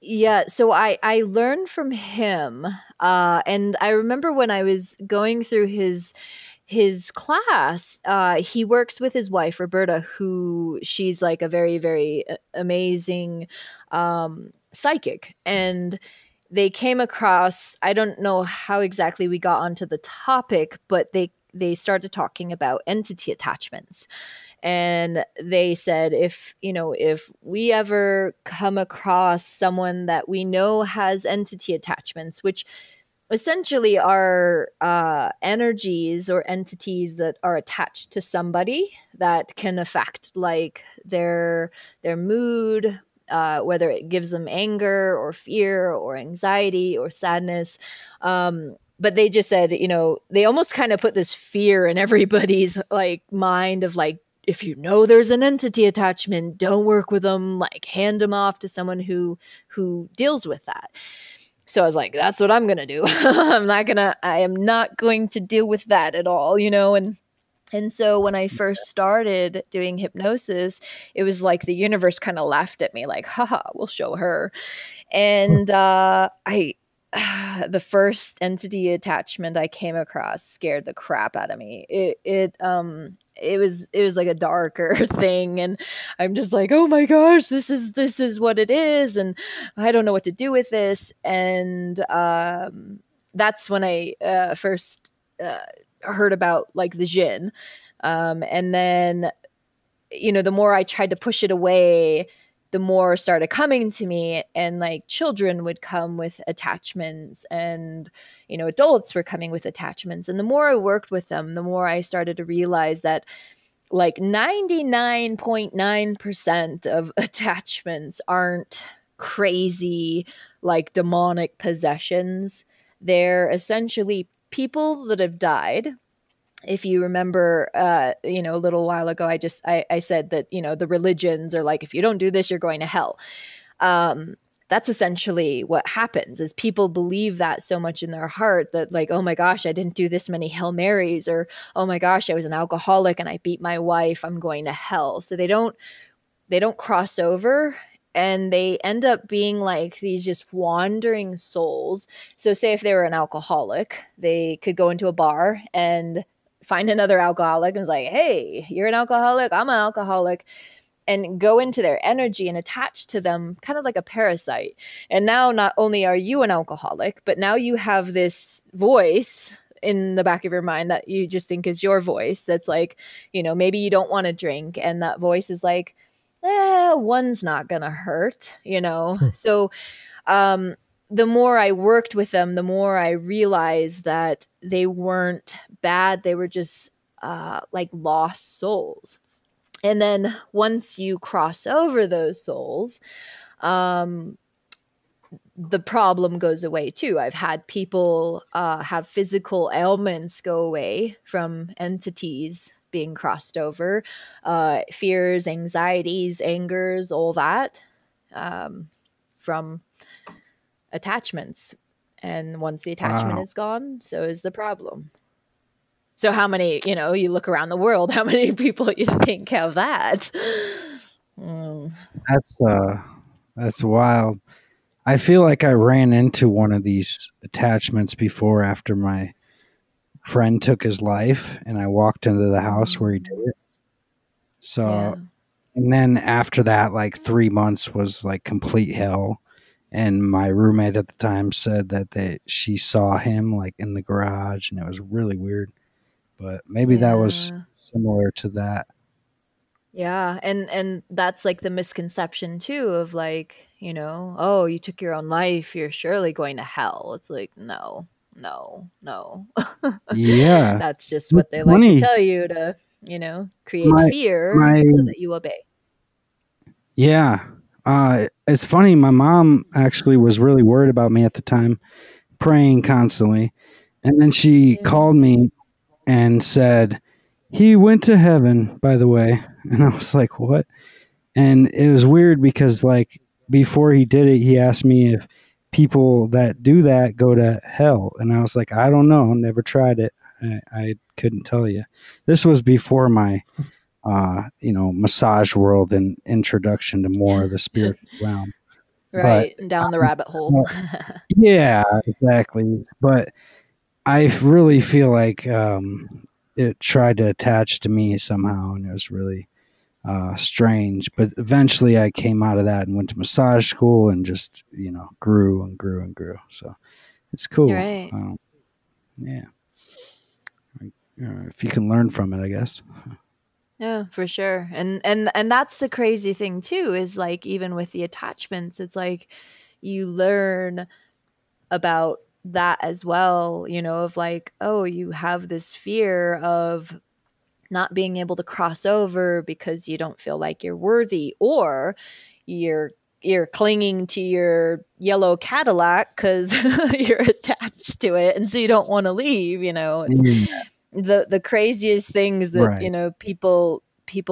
Yeah, so I learned from him. And I remember when I was going through his class, he works with his wife, Roberta, who she's like a very, very amazing psychic. And they came across, I don't know how exactly we got onto the topic, but they started talking about entity attachments. And they said, if we ever come across someone that we know has entity attachments, which essentially are energies or entities that are attached to somebody that can affect like their mood, whether it gives them anger or fear or anxiety or sadness, but they just said, you know, they almost kind of put this fear in everybody's like mind of like, if you know there's an entity attachment, don't work with them, like hand them off to someone who deals with that. So I was like, that's what I'm going to do. I am not going to deal with that at all, you know? And so when I first started doing hypnosis, it was like the universe kind of laughed at me like, haha, we'll show her. And the first entity attachment I came across scared the crap out of me. It it was like a darker thing, and I'm just like, oh my gosh, this is what it is, and I don't know what to do with this. And that's when I first heard about like the Jinn, and then, you know, the more I tried to push it away, the more started coming to me, and like children would come with attachments, and, you know, adults were coming with attachments. And the more I worked with them, the more I started to realize that like 99.9% of attachments aren't crazy, like demonic possessions. They're essentially people that have died. If you remember, you know, a little while ago, I said that, you know, the religions are like, if you don't do this, you're going to hell. That's essentially what happens, is people believe that so much in their heart that like, oh my gosh, I didn't do this many Hail Marys, or, oh my gosh, I was an alcoholic and I beat my wife, I'm going to hell. So they don't cross over, and they end up being like these just wandering souls. So say if they were an alcoholic, they could go into a bar and find another alcoholic and was like, hey, you're an alcoholic, I'm an alcoholic, and go into their energy and attach to them kind of like a parasite. And now not only are you an alcoholic, but now you have this voice in the back of your mind that you just think is your voice. That's like, you know, maybe you don't want to drink, and that voice is like, one's not going to hurt, you know? So, the more I worked with them, the more I realized that they weren't bad. They were just like lost souls. And then once you cross over those souls, the problem goes away too. I've had people have physical ailments go away from entities being crossed over, fears, anxieties, angers, all that from attachments. And once the attachment is gone, so is the problem. So how many, you know, you look around the world, how many people you think have that? That's wild. I feel like I ran into one of these attachments before, after my friend took his life, and I walked into the house where he did it. So, yeah. And then after that, like 3 months was like complete hell. And my roommate at the time said that she saw him like in the garage, and it was really weird, but maybe that was similar to that. Yeah. And that's like the misconception too of like, you know, oh, you took your own life, you're surely going to hell. It's like, no. Yeah. That's just what they like to tell you to, you know, create fear so that you obey. Yeah. It's funny. My mom actually was really worried about me at the time, praying constantly. And then she called me and said, he went to heaven, by the way. And I was like, what? And it was weird because like before he did it, he asked me if people that do that go to hell. And I was like, I don't know. Never tried it. I couldn't tell you. This was before my you know, massage world and introduction to more of the spiritual realm. Right. But, and down the rabbit hole. Yeah, exactly. But I really feel like it tried to attach to me somehow, and it was really strange. But eventually I came out of that and went to massage school and just, you know, grew and grew and grew. So it's cool. Right. Yeah. If you can learn from it, I guess. Yeah, for sure. And that's the crazy thing too, is like, even with the attachments, it's like you learn about that as well, you know, of like, oh, you have this fear of not being able to cross over because you don't feel like you're worthy, or you're clinging to your yellow Cadillac because you're attached to it, and so you don't want to leave, you know. It's, the craziest things that, you know, people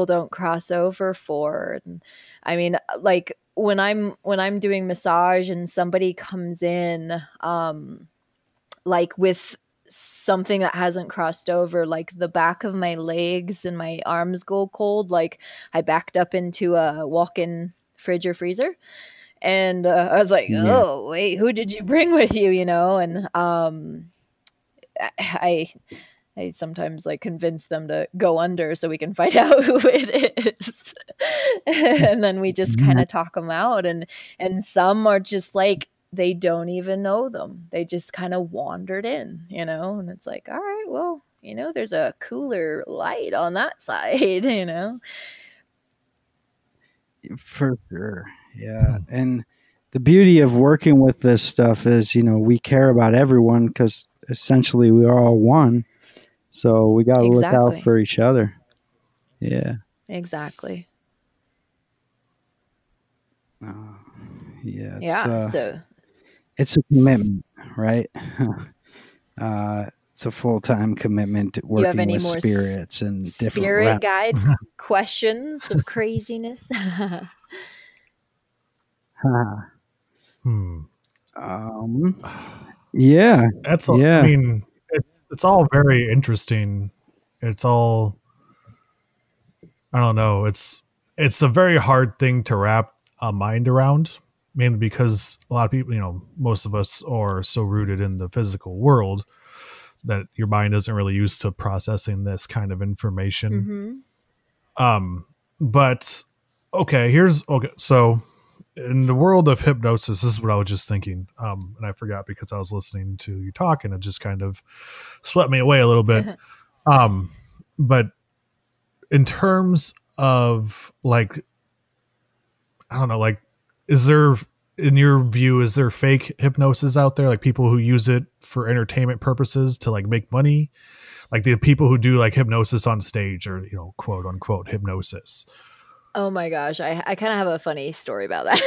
don't cross over for. And I mean, like when I'm doing massage and somebody comes in, like with something that hasn't crossed over, like the back of my legs and my arms go cold. Like I backed up into a walk-in fridge or freezer, and I was like, oh wait, who did you bring with you? You know? And, I sometimes like convince them to go under so we can find out who it is. And then we just kind of talk them out. And some are just like, they don't even know them. They just kind of wandered in, you know, and it's like, all right, well, you know, there's a cooler light on that side, you know. For sure. Yeah. And the beauty of working with this stuff is, you know, we care about everyone because essentially we are all one. So we got to look out for each other. Yeah. Exactly. Yeah. So it's a commitment, right? It's a full-time commitment to working with spirits and different spirit guide questions of craziness. Yeah. That's all. Yeah. I mean, it's all very interesting. It's all, I don't know. It's a very hard thing to wrap a mind around, mainly because a lot of people, you know, most of us are so rooted in the physical world that your mind isn't really used to processing this kind of information. Mm-hmm. But okay, so in the world of hypnosis, this is what I was just thinking. And I forgot because I was listening to you talk and it just kind of swept me away a little bit. But in terms of like, I don't know, like, is there, in your view, is there fake hypnosis out there? Like people who use it for entertainment purposes to like make money, like the people who do like hypnosis on stage or, you know, quote unquote hypnosis. Oh my gosh. I kind of have a funny story about that.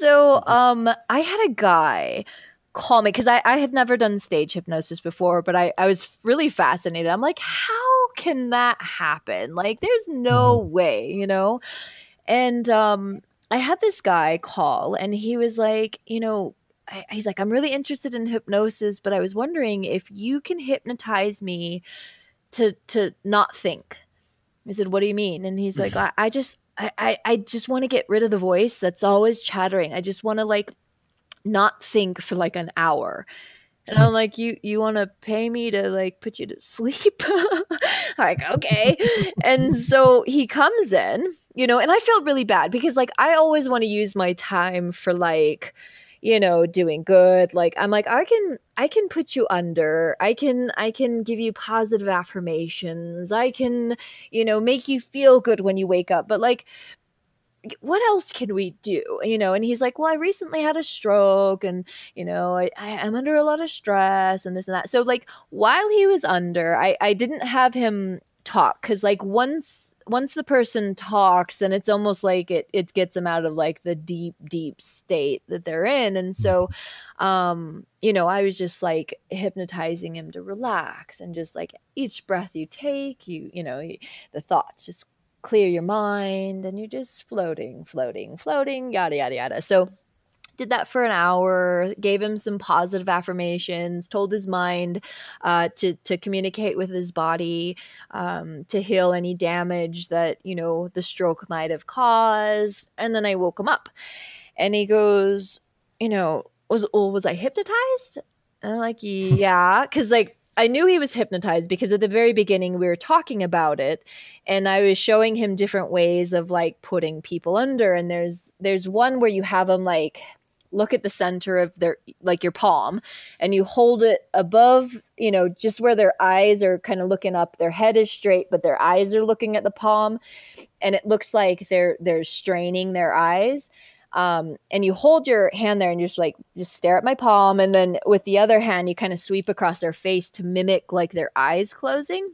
So, I had a guy call me cause I had never done stage hypnosis before, but I was really fascinated. I'm like, how can that happen? Like there's no way, you know? And, I had this guy call and he was like, you know, he's like, I'm really interested in hypnosis, but I was wondering if you can hypnotize me to not think. I said, what do you mean? And he's like, I just want to get rid of the voice that's always chattering. I just want to like not think for like an hour. And I'm like, you want to pay me to like put you to sleep? Like, okay. And so he comes in, you know, and I feel really bad because like, I always want to use my time for like, you know, doing good. Like, I'm like, I can put you under, I can give you positive affirmations. I can, you know, make you feel good when you wake up. But like, what else can we do? You know? And he's like, well, I recently had a stroke and, you know, I'm under a lot of stress and this and that. So like while he was under, I didn't have him talk. Cause like once the person talks, then it's almost like it gets them out of like the deep state that they're in. And so, you know, I was just like hypnotizing him to relax and just like each breath you take, you know, the thoughts just clear your mind and you're just floating, yada, yada, yada. So did that for an hour, gave him some positive affirmations, told his mind to communicate with his body, to heal any damage that, you know, the stroke might have caused. And then I woke him up and he goes, you know, was I hypnotized? And I'm like, yeah, because like, I knew he was hypnotized because at the very beginning we were talking about it and I was showing him different ways of like putting people under. And there's one where you have them like look at the center of their, like your palm, and you hold it above, you know, just where their eyes are kind of looking up. Their head is straight, but their eyes are looking at the palm and it looks like they're straining their eyes. And you hold your hand there and you're just like, just stare at my palm. And then with the other hand, you kind of sweep across their face to mimic like their eyes closing.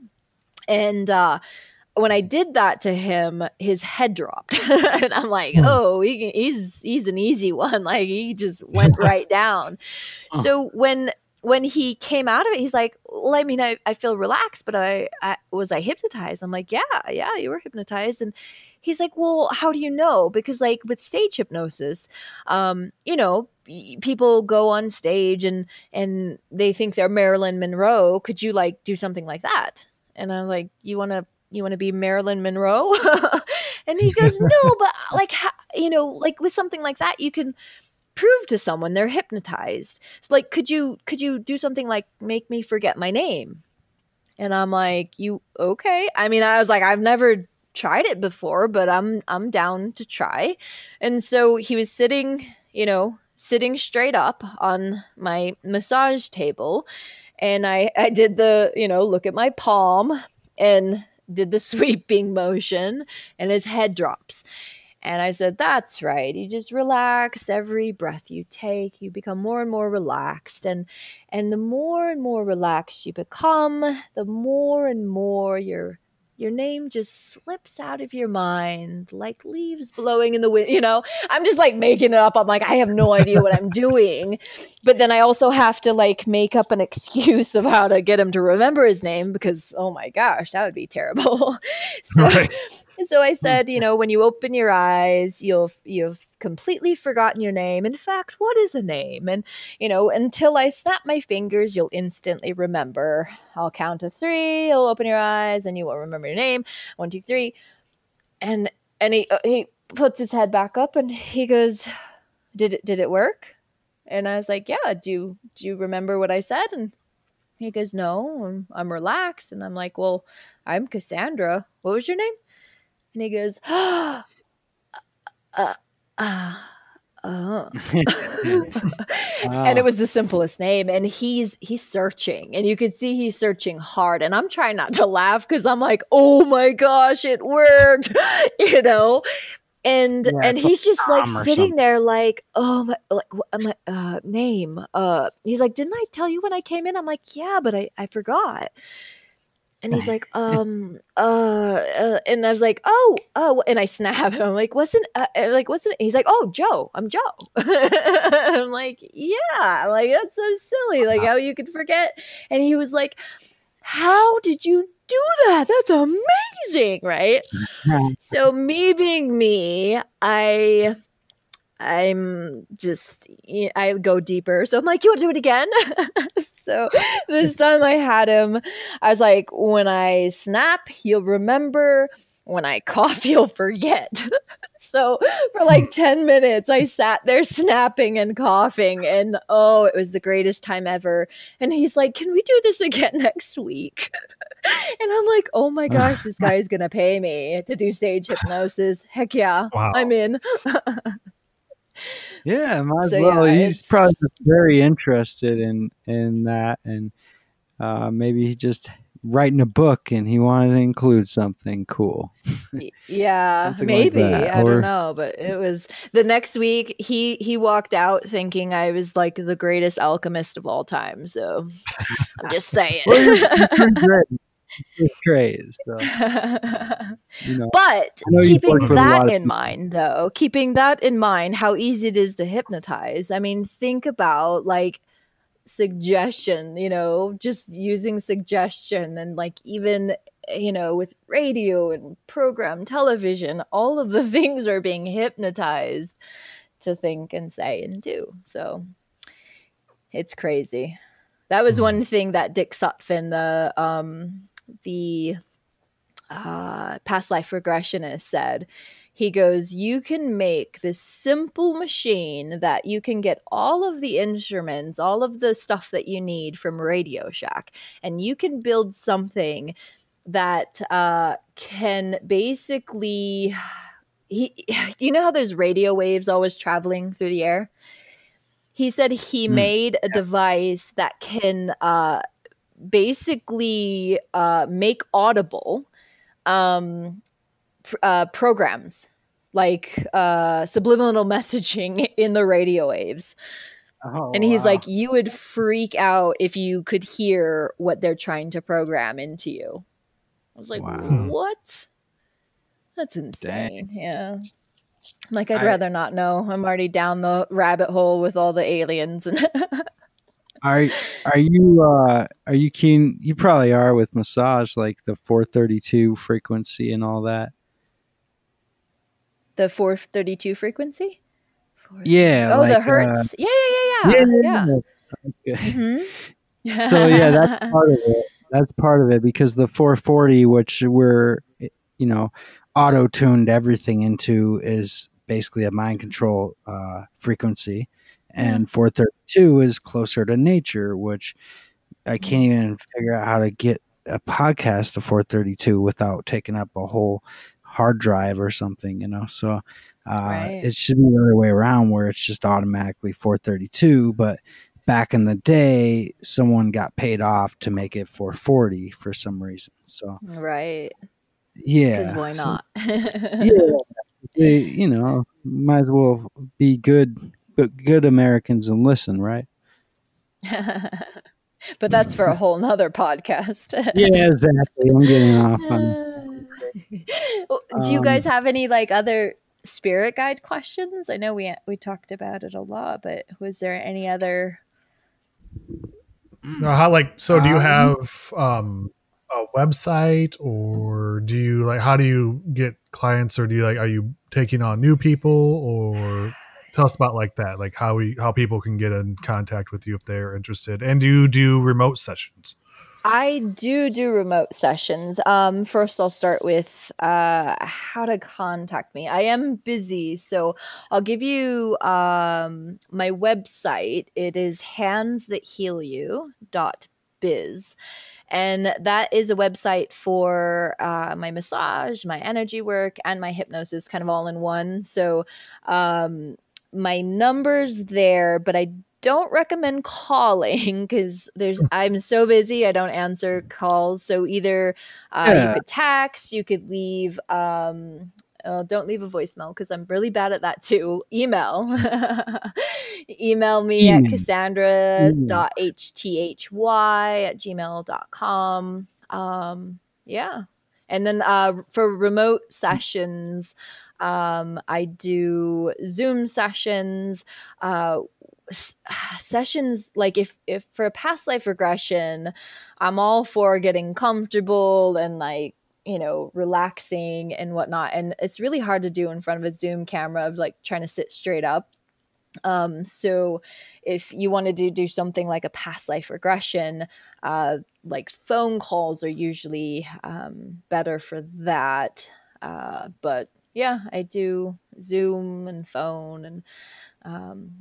And, when I did that to him, his head dropped and I'm like, oh, he's an easy one. Like he just went right down. So when he came out of it, he's like, well, I mean, I feel relaxed, but I was hypnotized? I'm like, yeah, you were hypnotized. And he's like, well, how do you know? Because like with stage hypnosis, you know, people go on stage and they think they're Marilyn Monroe. Could you like do something like that? And I'm like, you want to be Marilyn Monroe? And he goes, no, but like, you know, like with something like that, you can prove to someone they're hypnotized. It's like, could you do something like make me forget my name? And I'm like, okay. I mean, I was like, I've never tried it before, but I'm down to try. And so he was sitting straight up on my massage table. And I did the, look at my palm and did the sweeping motion, and his head drops. And I said, that's right. You just relax. Every breath you take, you become more and more relaxed. And the more and more relaxed you become, the more and more your name just slips out of your mind like leaves blowing in the wind. I'm just like making it up. I'm like, I have no idea what I'm doing. But then I also have to like make up an excuse of how to get him to remember his name, because, oh my gosh, that would be terrible. So I said, when you open your eyes, you've completely forgotten your name. In fact, what is a name? And, until I snap my fingers, you'll instantly remember. I'll count to 3. You'll open your eyes and you won't remember your name. 1, 2, 3. And he puts his head back up and he goes, did it work? And I was like, yeah, do you remember what I said? And he goes, no, I'm relaxed. And I'm like, well, I'm Cassandra. What was your name? And he goes, Wow. And it was the simplest name. And he's searching, and you could see he's searching hard. And I'm trying not to laugh because I'm like, oh my gosh, it worked, And yeah, and he's just like sitting there like, oh my, name. He's like, didn't I tell you when I came in? I'm like, yeah, but I forgot. And he's like, and I was like, oh, and I snapped. And I'm like, wasn't? He's like, oh, Joe, I'm Joe. I'm like, yeah, like that's so silly, like how you could forget. And he was like, how did you do that? That's amazing, right? So me being me, I'm just, I go deeper. So I'm like, you want to do it again? So this time I had him. I was like, when I snap, he'll remember. When I cough, he'll forget. So for like 10 minutes, I sat there snapping and coughing. And oh, it was the greatest time ever. And he's like, can we do this again next week? And I'm like, oh my gosh, this guy is going to pay me to do sage hypnosis. Heck yeah, wow. I'm in. Yeah, might as well. Yeah, he's probably very interested in that, and maybe he's just writing a book and he wanted to include something cool. Yeah, something maybe like that, I don't know. But it was the next week. He walked out thinking I was like the greatest alchemist of all time. So I'm just saying. It's crazy. So, but keeping that in mind, though, how easy it is to hypnotize. I mean, think about like suggestion, just using suggestion, and like even, with radio and program television, all of the things are being hypnotized to think and say and do. So it's crazy. That was one thing that Dick Sotfin, the past life regressionist, said. He goes, you can make this simple machine that you can get all of the instruments, all of the stuff that you need from Radio Shack, and you can build something that can basically, how there's radio waves always traveling through the air? He said he made a device that can basically make audible programs, like subliminal messaging in the radio waves. Oh, and he's like, you would freak out if you could hear what they're trying to program into you. I was like, what? That's insane. Dang. Yeah. Like, I'd rather not know. I'm already down the rabbit hole with all the aliens. And are you keen? You probably are with massage, like the 432 frequency and all that. The 432 frequency? Yeah. Oh, like, the hertz. Yeah. Okay. Mm-hmm. Yeah. So yeah, that's part of it. That's part of it, because the 440, which we're, auto-tuned everything into, is basically a mind control frequency. and 432 is closer to nature, which I can't even figure out how to get a podcast to 432 without taking up a whole hard drive or something, you know? So it should be the other way around where it's just automatically 432, but back in the day, someone got paid off to make it 440 for some reason. So right. Yeah. Because why not? They, you know, might as well be good Americans and listen, right? But that's for a whole nother podcast. Yeah, exactly. I'm getting off on do you guys have any like other spirit guide questions? I know we talked about it a lot, but was there any other? Do you have a website, or do you like, how do you get clients, or do you like, are you taking on new people, or tell us about like that, like how people can get in contact with you if they're interested. And do you do remote sessions? I do remote sessions. First I'll start with how to contact me. I am busy, so I'll give you my website. It is handsthathealyou.biz. And that is a website for my massage, my energy work, and my hypnosis, kind of all in one. So my number's there, but I don't recommend calling because I'm so busy, I don't answer calls. So either you could text, you could leave don't leave a voicemail because I'm really bad at that too. Email me at cassandra.hthy@gmail.com. And then for remote sessions, I do Zoom sessions, sessions like if for past life regression, I'm all for getting comfortable and like, you know, relaxing and whatnot. And it's really hard to do in front of a Zoom camera of like trying to sit straight up. So if you wanted to do something like a past life regression, like phone calls are usually better for that. But yeah, I do Zoom and phone, and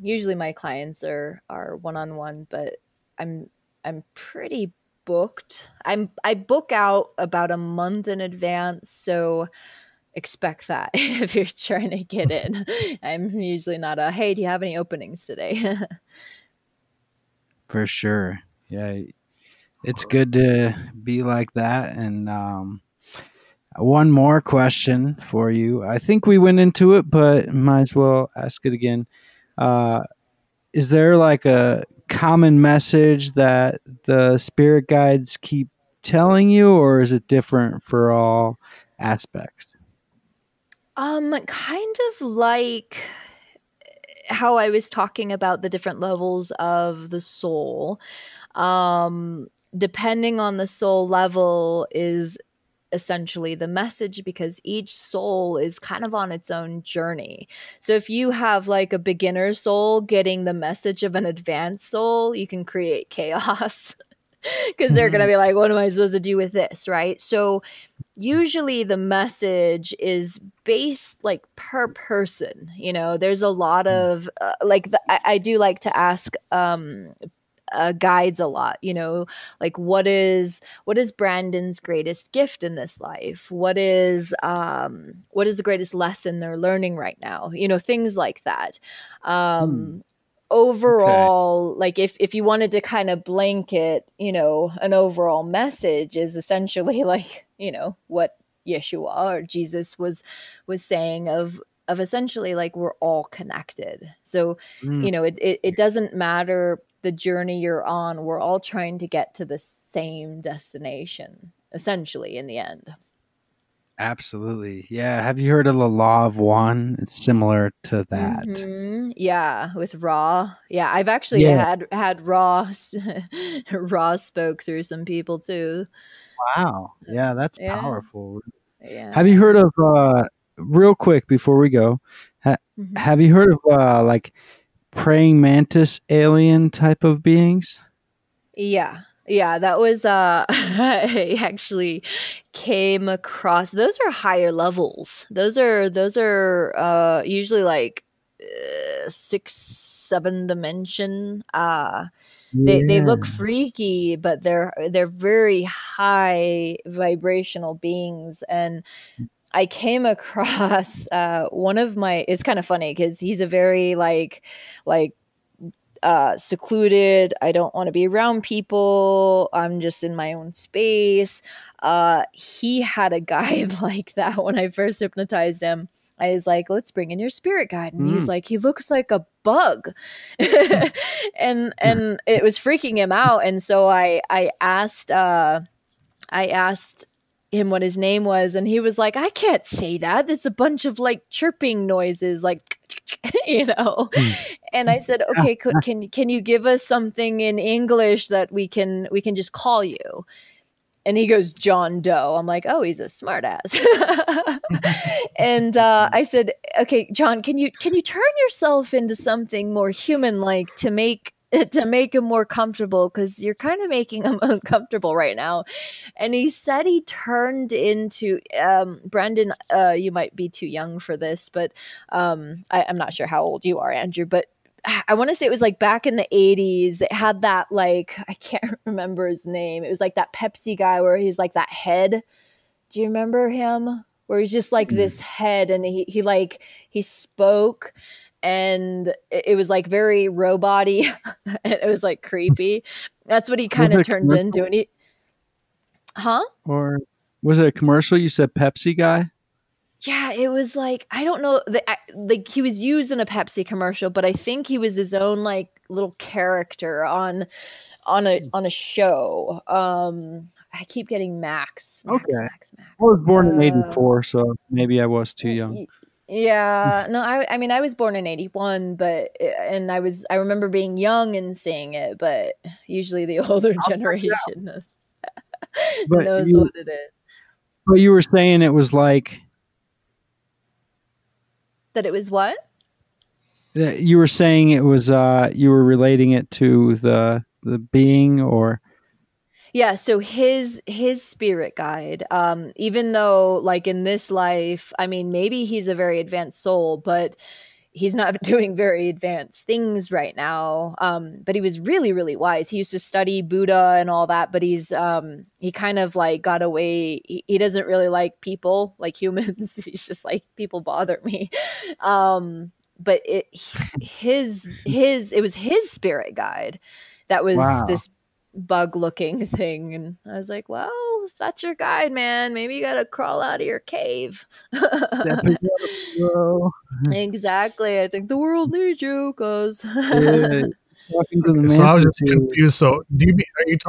usually my clients are one-on-one, but I'm pretty booked. I book out about a month in advance, so expect that if you're trying to get in. I'm usually not a, hey, do you have any openings today? For sure. Yeah. It's good to be like that. And one more question for you. I think we went into it, but might as well ask it again. Is there like a common message that the spirit guides keep telling you, or is it different for all aspects? Kind of like how I was talking about the different levels of the soul. Depending on the soul level is essentially the message, because each soul is kind of on its own journey. So if you have like a beginner soul getting the message of an advanced soul, you can create chaos because they're going to be like, what am I supposed to do with this? Right. So usually the message is based like per person, you know, there's a lot of I do like to ask, guides a lot, you know, like what is Brandon's greatest gift in this life? What is the greatest lesson they're learning right now? You know, things like that. Overall, okay. Like if you wanted to kind of blanket, you know, an overall message is essentially like, you know, what Yeshua or Jesus was saying of essentially like we're all connected. So, you know, it doesn't matter the journey you're on, we're all trying to get to the same destination, essentially, in the end. Absolutely. Yeah. Have you heard of the Law of One? It's similar to that. Mm-hmm. Yeah. With Ra. Yeah. I've actually had Ra spoke through some people too. Wow. Yeah. That's powerful. Yeah. Have you heard of, real quick before we go, have you heard of like praying mantis alien type of beings? Yeah, that was I actually came across. Those are higher levels. Those are usually like 6 seven dimension. They look freaky, but they're very high vibrational beings. And I came across one of my, it's kind of funny because he's a very secluded, I don't want to be around people, I'm just in my own space. He had a guide like that when I first hypnotized him. I was like, let's bring in your spirit guide. And he's like, he looks like a bug. and it was freaking him out. And so I asked him what his name was, and he was like, I can't say that. It's a bunch of like chirping noises, like, you know. And I said, okay, can you give us something in English that we can just call you? And he goes, John Doe. I'm like, oh, he's a smart ass. And I said, okay, John, can you turn yourself into something more human-like to make him more comfortable? Because you're kind of making him uncomfortable right now. And he said he turned into, Brandon, you might be too young for this, but I'm not sure how old you are, Andrew, but I want to say it was like back in the 80s. They had that, like, I can't remember his name. It was like that Pepsi guy where he's like that head. Do you remember him? Where he's just like this head, and he spoke, and it was like very robot-y. It was like creepy. That's what he kind of turned into. And he, Or was it a commercial? You said Pepsi guy? Yeah, it was like, I don't know, like he was used in a Pepsi commercial, but I think he was his own like little character on a show. I keep getting Max. Okay. Max. I was born in 84, so maybe I was too young. Yeah, no, I mean, I was born in 81, but I remember being young and seeing it, but usually the older generation knows what it is. But you were saying it was like. That it was what? You were saying it was, you were relating it to the being, or? Yeah, so his spirit guide, even though like in this life, I mean, maybe he's a very advanced soul, but he's not doing very advanced things right now. But he was really, really wise. He used to study Buddha and all that, but he's, he kind of like got away. He doesn't really like people, like humans. He's just like, people bother me. But it was his spirit guide that was this bug looking thing. And I was like, well, if that's your guide, man, maybe you got to crawl out of your cave. Exactly. I think the world needs you, cause. So I was just confused. So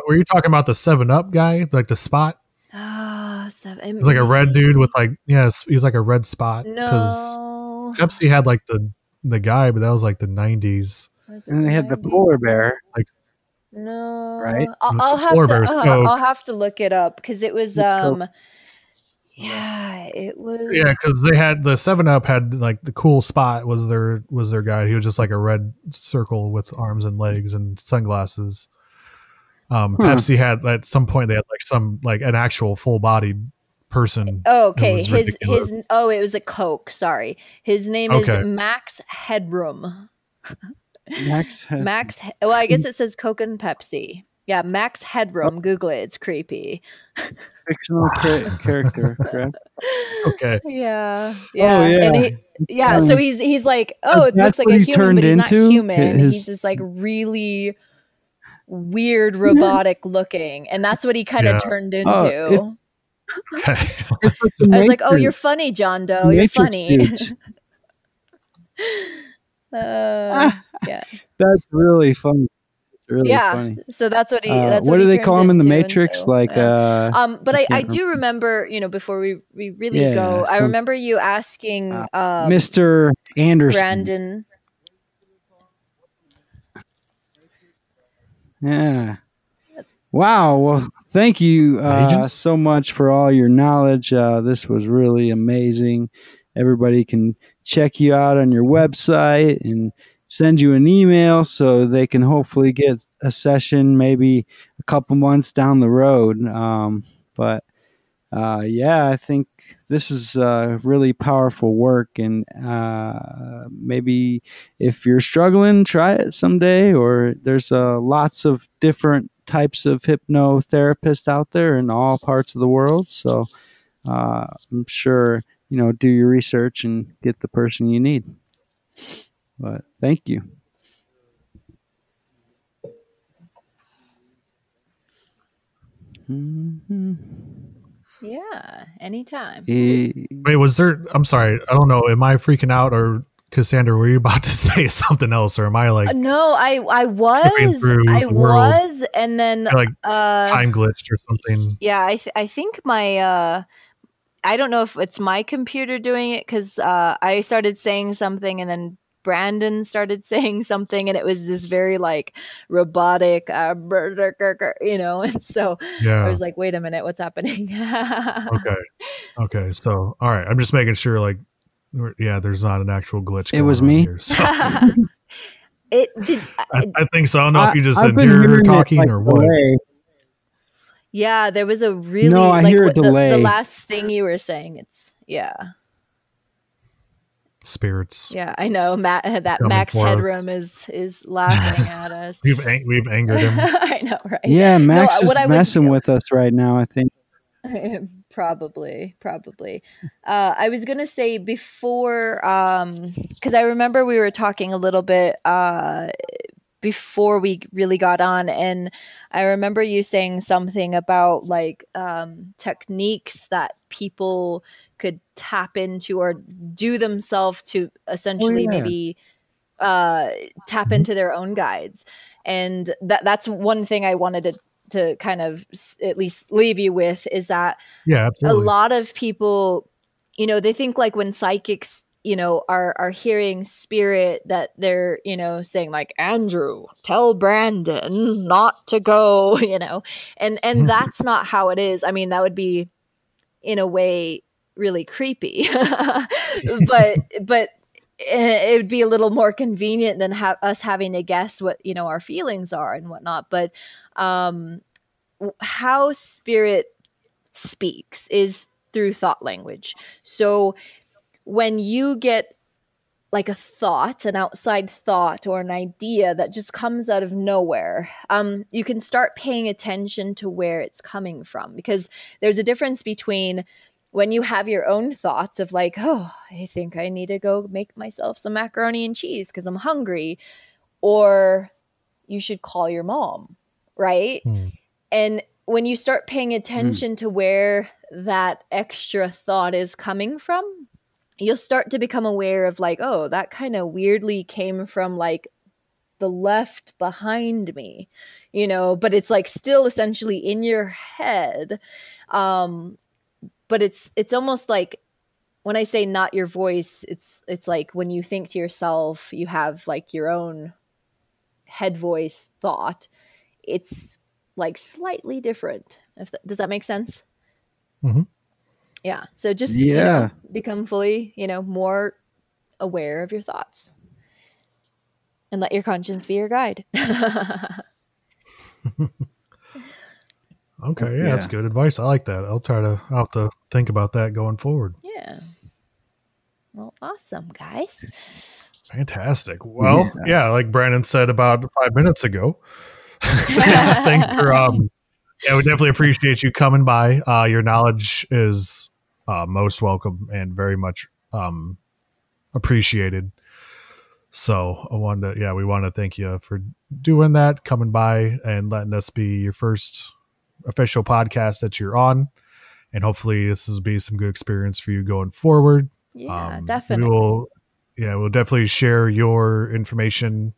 were you talking about the 7-Up guy, like the spot? Ah, 7. It's like a red dude with like, he's like a red spot. No. Cause Pepsi had like the guy, but that was like the 90s. And they had the polar bear. Like, no, right? I'll have to look it up because it was because they had the 7-Up had like the cool spot was their guy. He was just like a red circle with arms and legs and sunglasses. Pepsi had at some point they had like some like an actual full body person. Oh, okay, it was a Coke. Sorry, his name is Max Headroom. Max. Well, I guess it says Coke and Pepsi. Yeah, Max Headroom. Google it. It's creepy. Fictional character, correct? Okay. Yeah. Yeah. Oh, yeah. And so he's like, it looks like a human, but he's not human. He's just like really weird, robotic looking, and that's what he kind of turned into. I was like, oh, you're funny, John Doe. You're funny. Yeah, that's really funny. It's really funny. So that's what he. That's what do they call him in the Matrix? So, like, but I do remember, before we really go, I remember you asking, Mr. Anderson, Brandon. Yeah. Wow. Well, thank you so much for all your knowledge. This was really amazing. Everybody can check you out on your website and send you an email so they can hopefully get a session maybe a couple months down the road. But yeah, I think this is really powerful work, and maybe if you're struggling, try it someday. Or there's lots of different types of hypnotherapists out there in all parts of the world. So I'm sure, you know, do your research and get the person you need. But thank you. Mm-hmm. Yeah, anytime. Wait, was there? I'm sorry, I don't know. Am I freaking out, or Cassandra, were you about to say something else, or am I like? No, I was, and then like time glitched or something. Yeah, I think my I don't know if it's my computer doing it, because I started saying something and then Brandon started saying something, and it was this very like robotic, you know. And so yeah. I was like, "Wait a minute, what's happening?" Okay. So, all right, I'm just making sure, like, yeah, there's not an actual glitch. It was me. Here, so. It did. I think so. I don't know if you just said you're talking like, or what. Delay. Yeah, there was a really I hear a delay. The last thing you were saying. It's yeah. Spirits. Yeah, I know. That Max Headroom is laughing at us. We've angered him. I know, right? Yeah, Max is messing with us right now, I think. Probably. I was going to say before, because I remember we were talking a little bit before we really got on, and I remember you saying something about like techniques that people could tap into or do themselves to essentially maybe tap into their own guides. And that's one thing I wanted to kind of at least leave you with, is that a lot of people, you know, they think like when psychics, you know, are hearing spirit that they're, you know, saying like, Andrew, tell Brandon not to go, you know, and that's not how it is. I mean, that would be in a way really creepy, but it would be a little more convenient than us having to guess what, you know, our feelings are and whatnot. But how spirit speaks is through thought language. So when you get like a thought, an outside thought or an idea that just comes out of nowhere, you can start paying attention to where it's coming from, because there's a difference between when you have your own thoughts of like, oh, I think I need to go make myself some macaroni and cheese because I'm hungry, or you should call your mom, right? Mm. And when you start paying attention to where that extra thought is coming from, you'll start to become aware of like, oh, that kind of weirdly came from like the left behind me, you know, but it's like still essentially in your head. But it's almost like when I say not your voice, it's like when you think to yourself, you have like your own head voice thought. It's like slightly different. Does that make sense? Mm-hmm. Yeah. So just you know, become fully, you know, more aware of your thoughts, and let your conscience be your guide. Okay, yeah, that's good advice. I like that. I'll have to think about that going forward. Yeah. Well, awesome, guys. Fantastic. Well, yeah like Brandon said about 5 minutes ago. Thanks for we definitely appreciate you coming by. Your knowledge is most welcome and very much appreciated. So we want to thank you for doing that, coming by and letting us be your first official podcast that you're on, and hopefully this will be some good experience for you going forward. Definitely we'll definitely share your information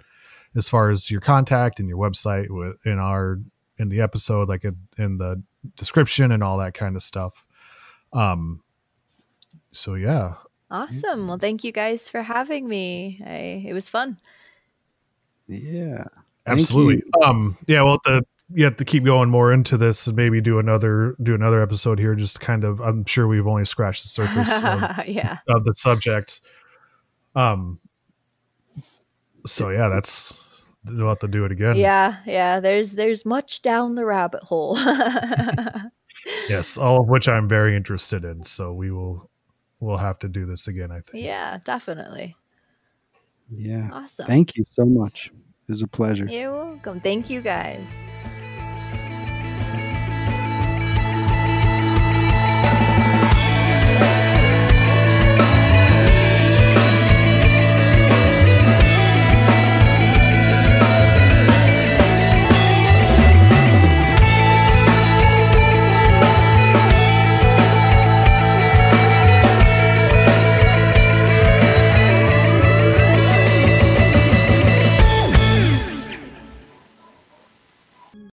as far as your contact and your website in the episode, like in the description and all that kind of stuff. So yeah, awesome. Well, thank you guys for having me. It was fun. Yeah, absolutely. You have to keep going more into this and maybe do another episode here. Just kind of, I'm sure we've only scratched the surface of the subject. So yeah, that's They'll have to do it again. Yeah. There's much down the rabbit hole. Yes, all of which I'm very interested in. So we'll have to do this again, I think. Yeah, definitely. Yeah. Awesome. Thank you so much. It was a pleasure. You're welcome. Thank you guys.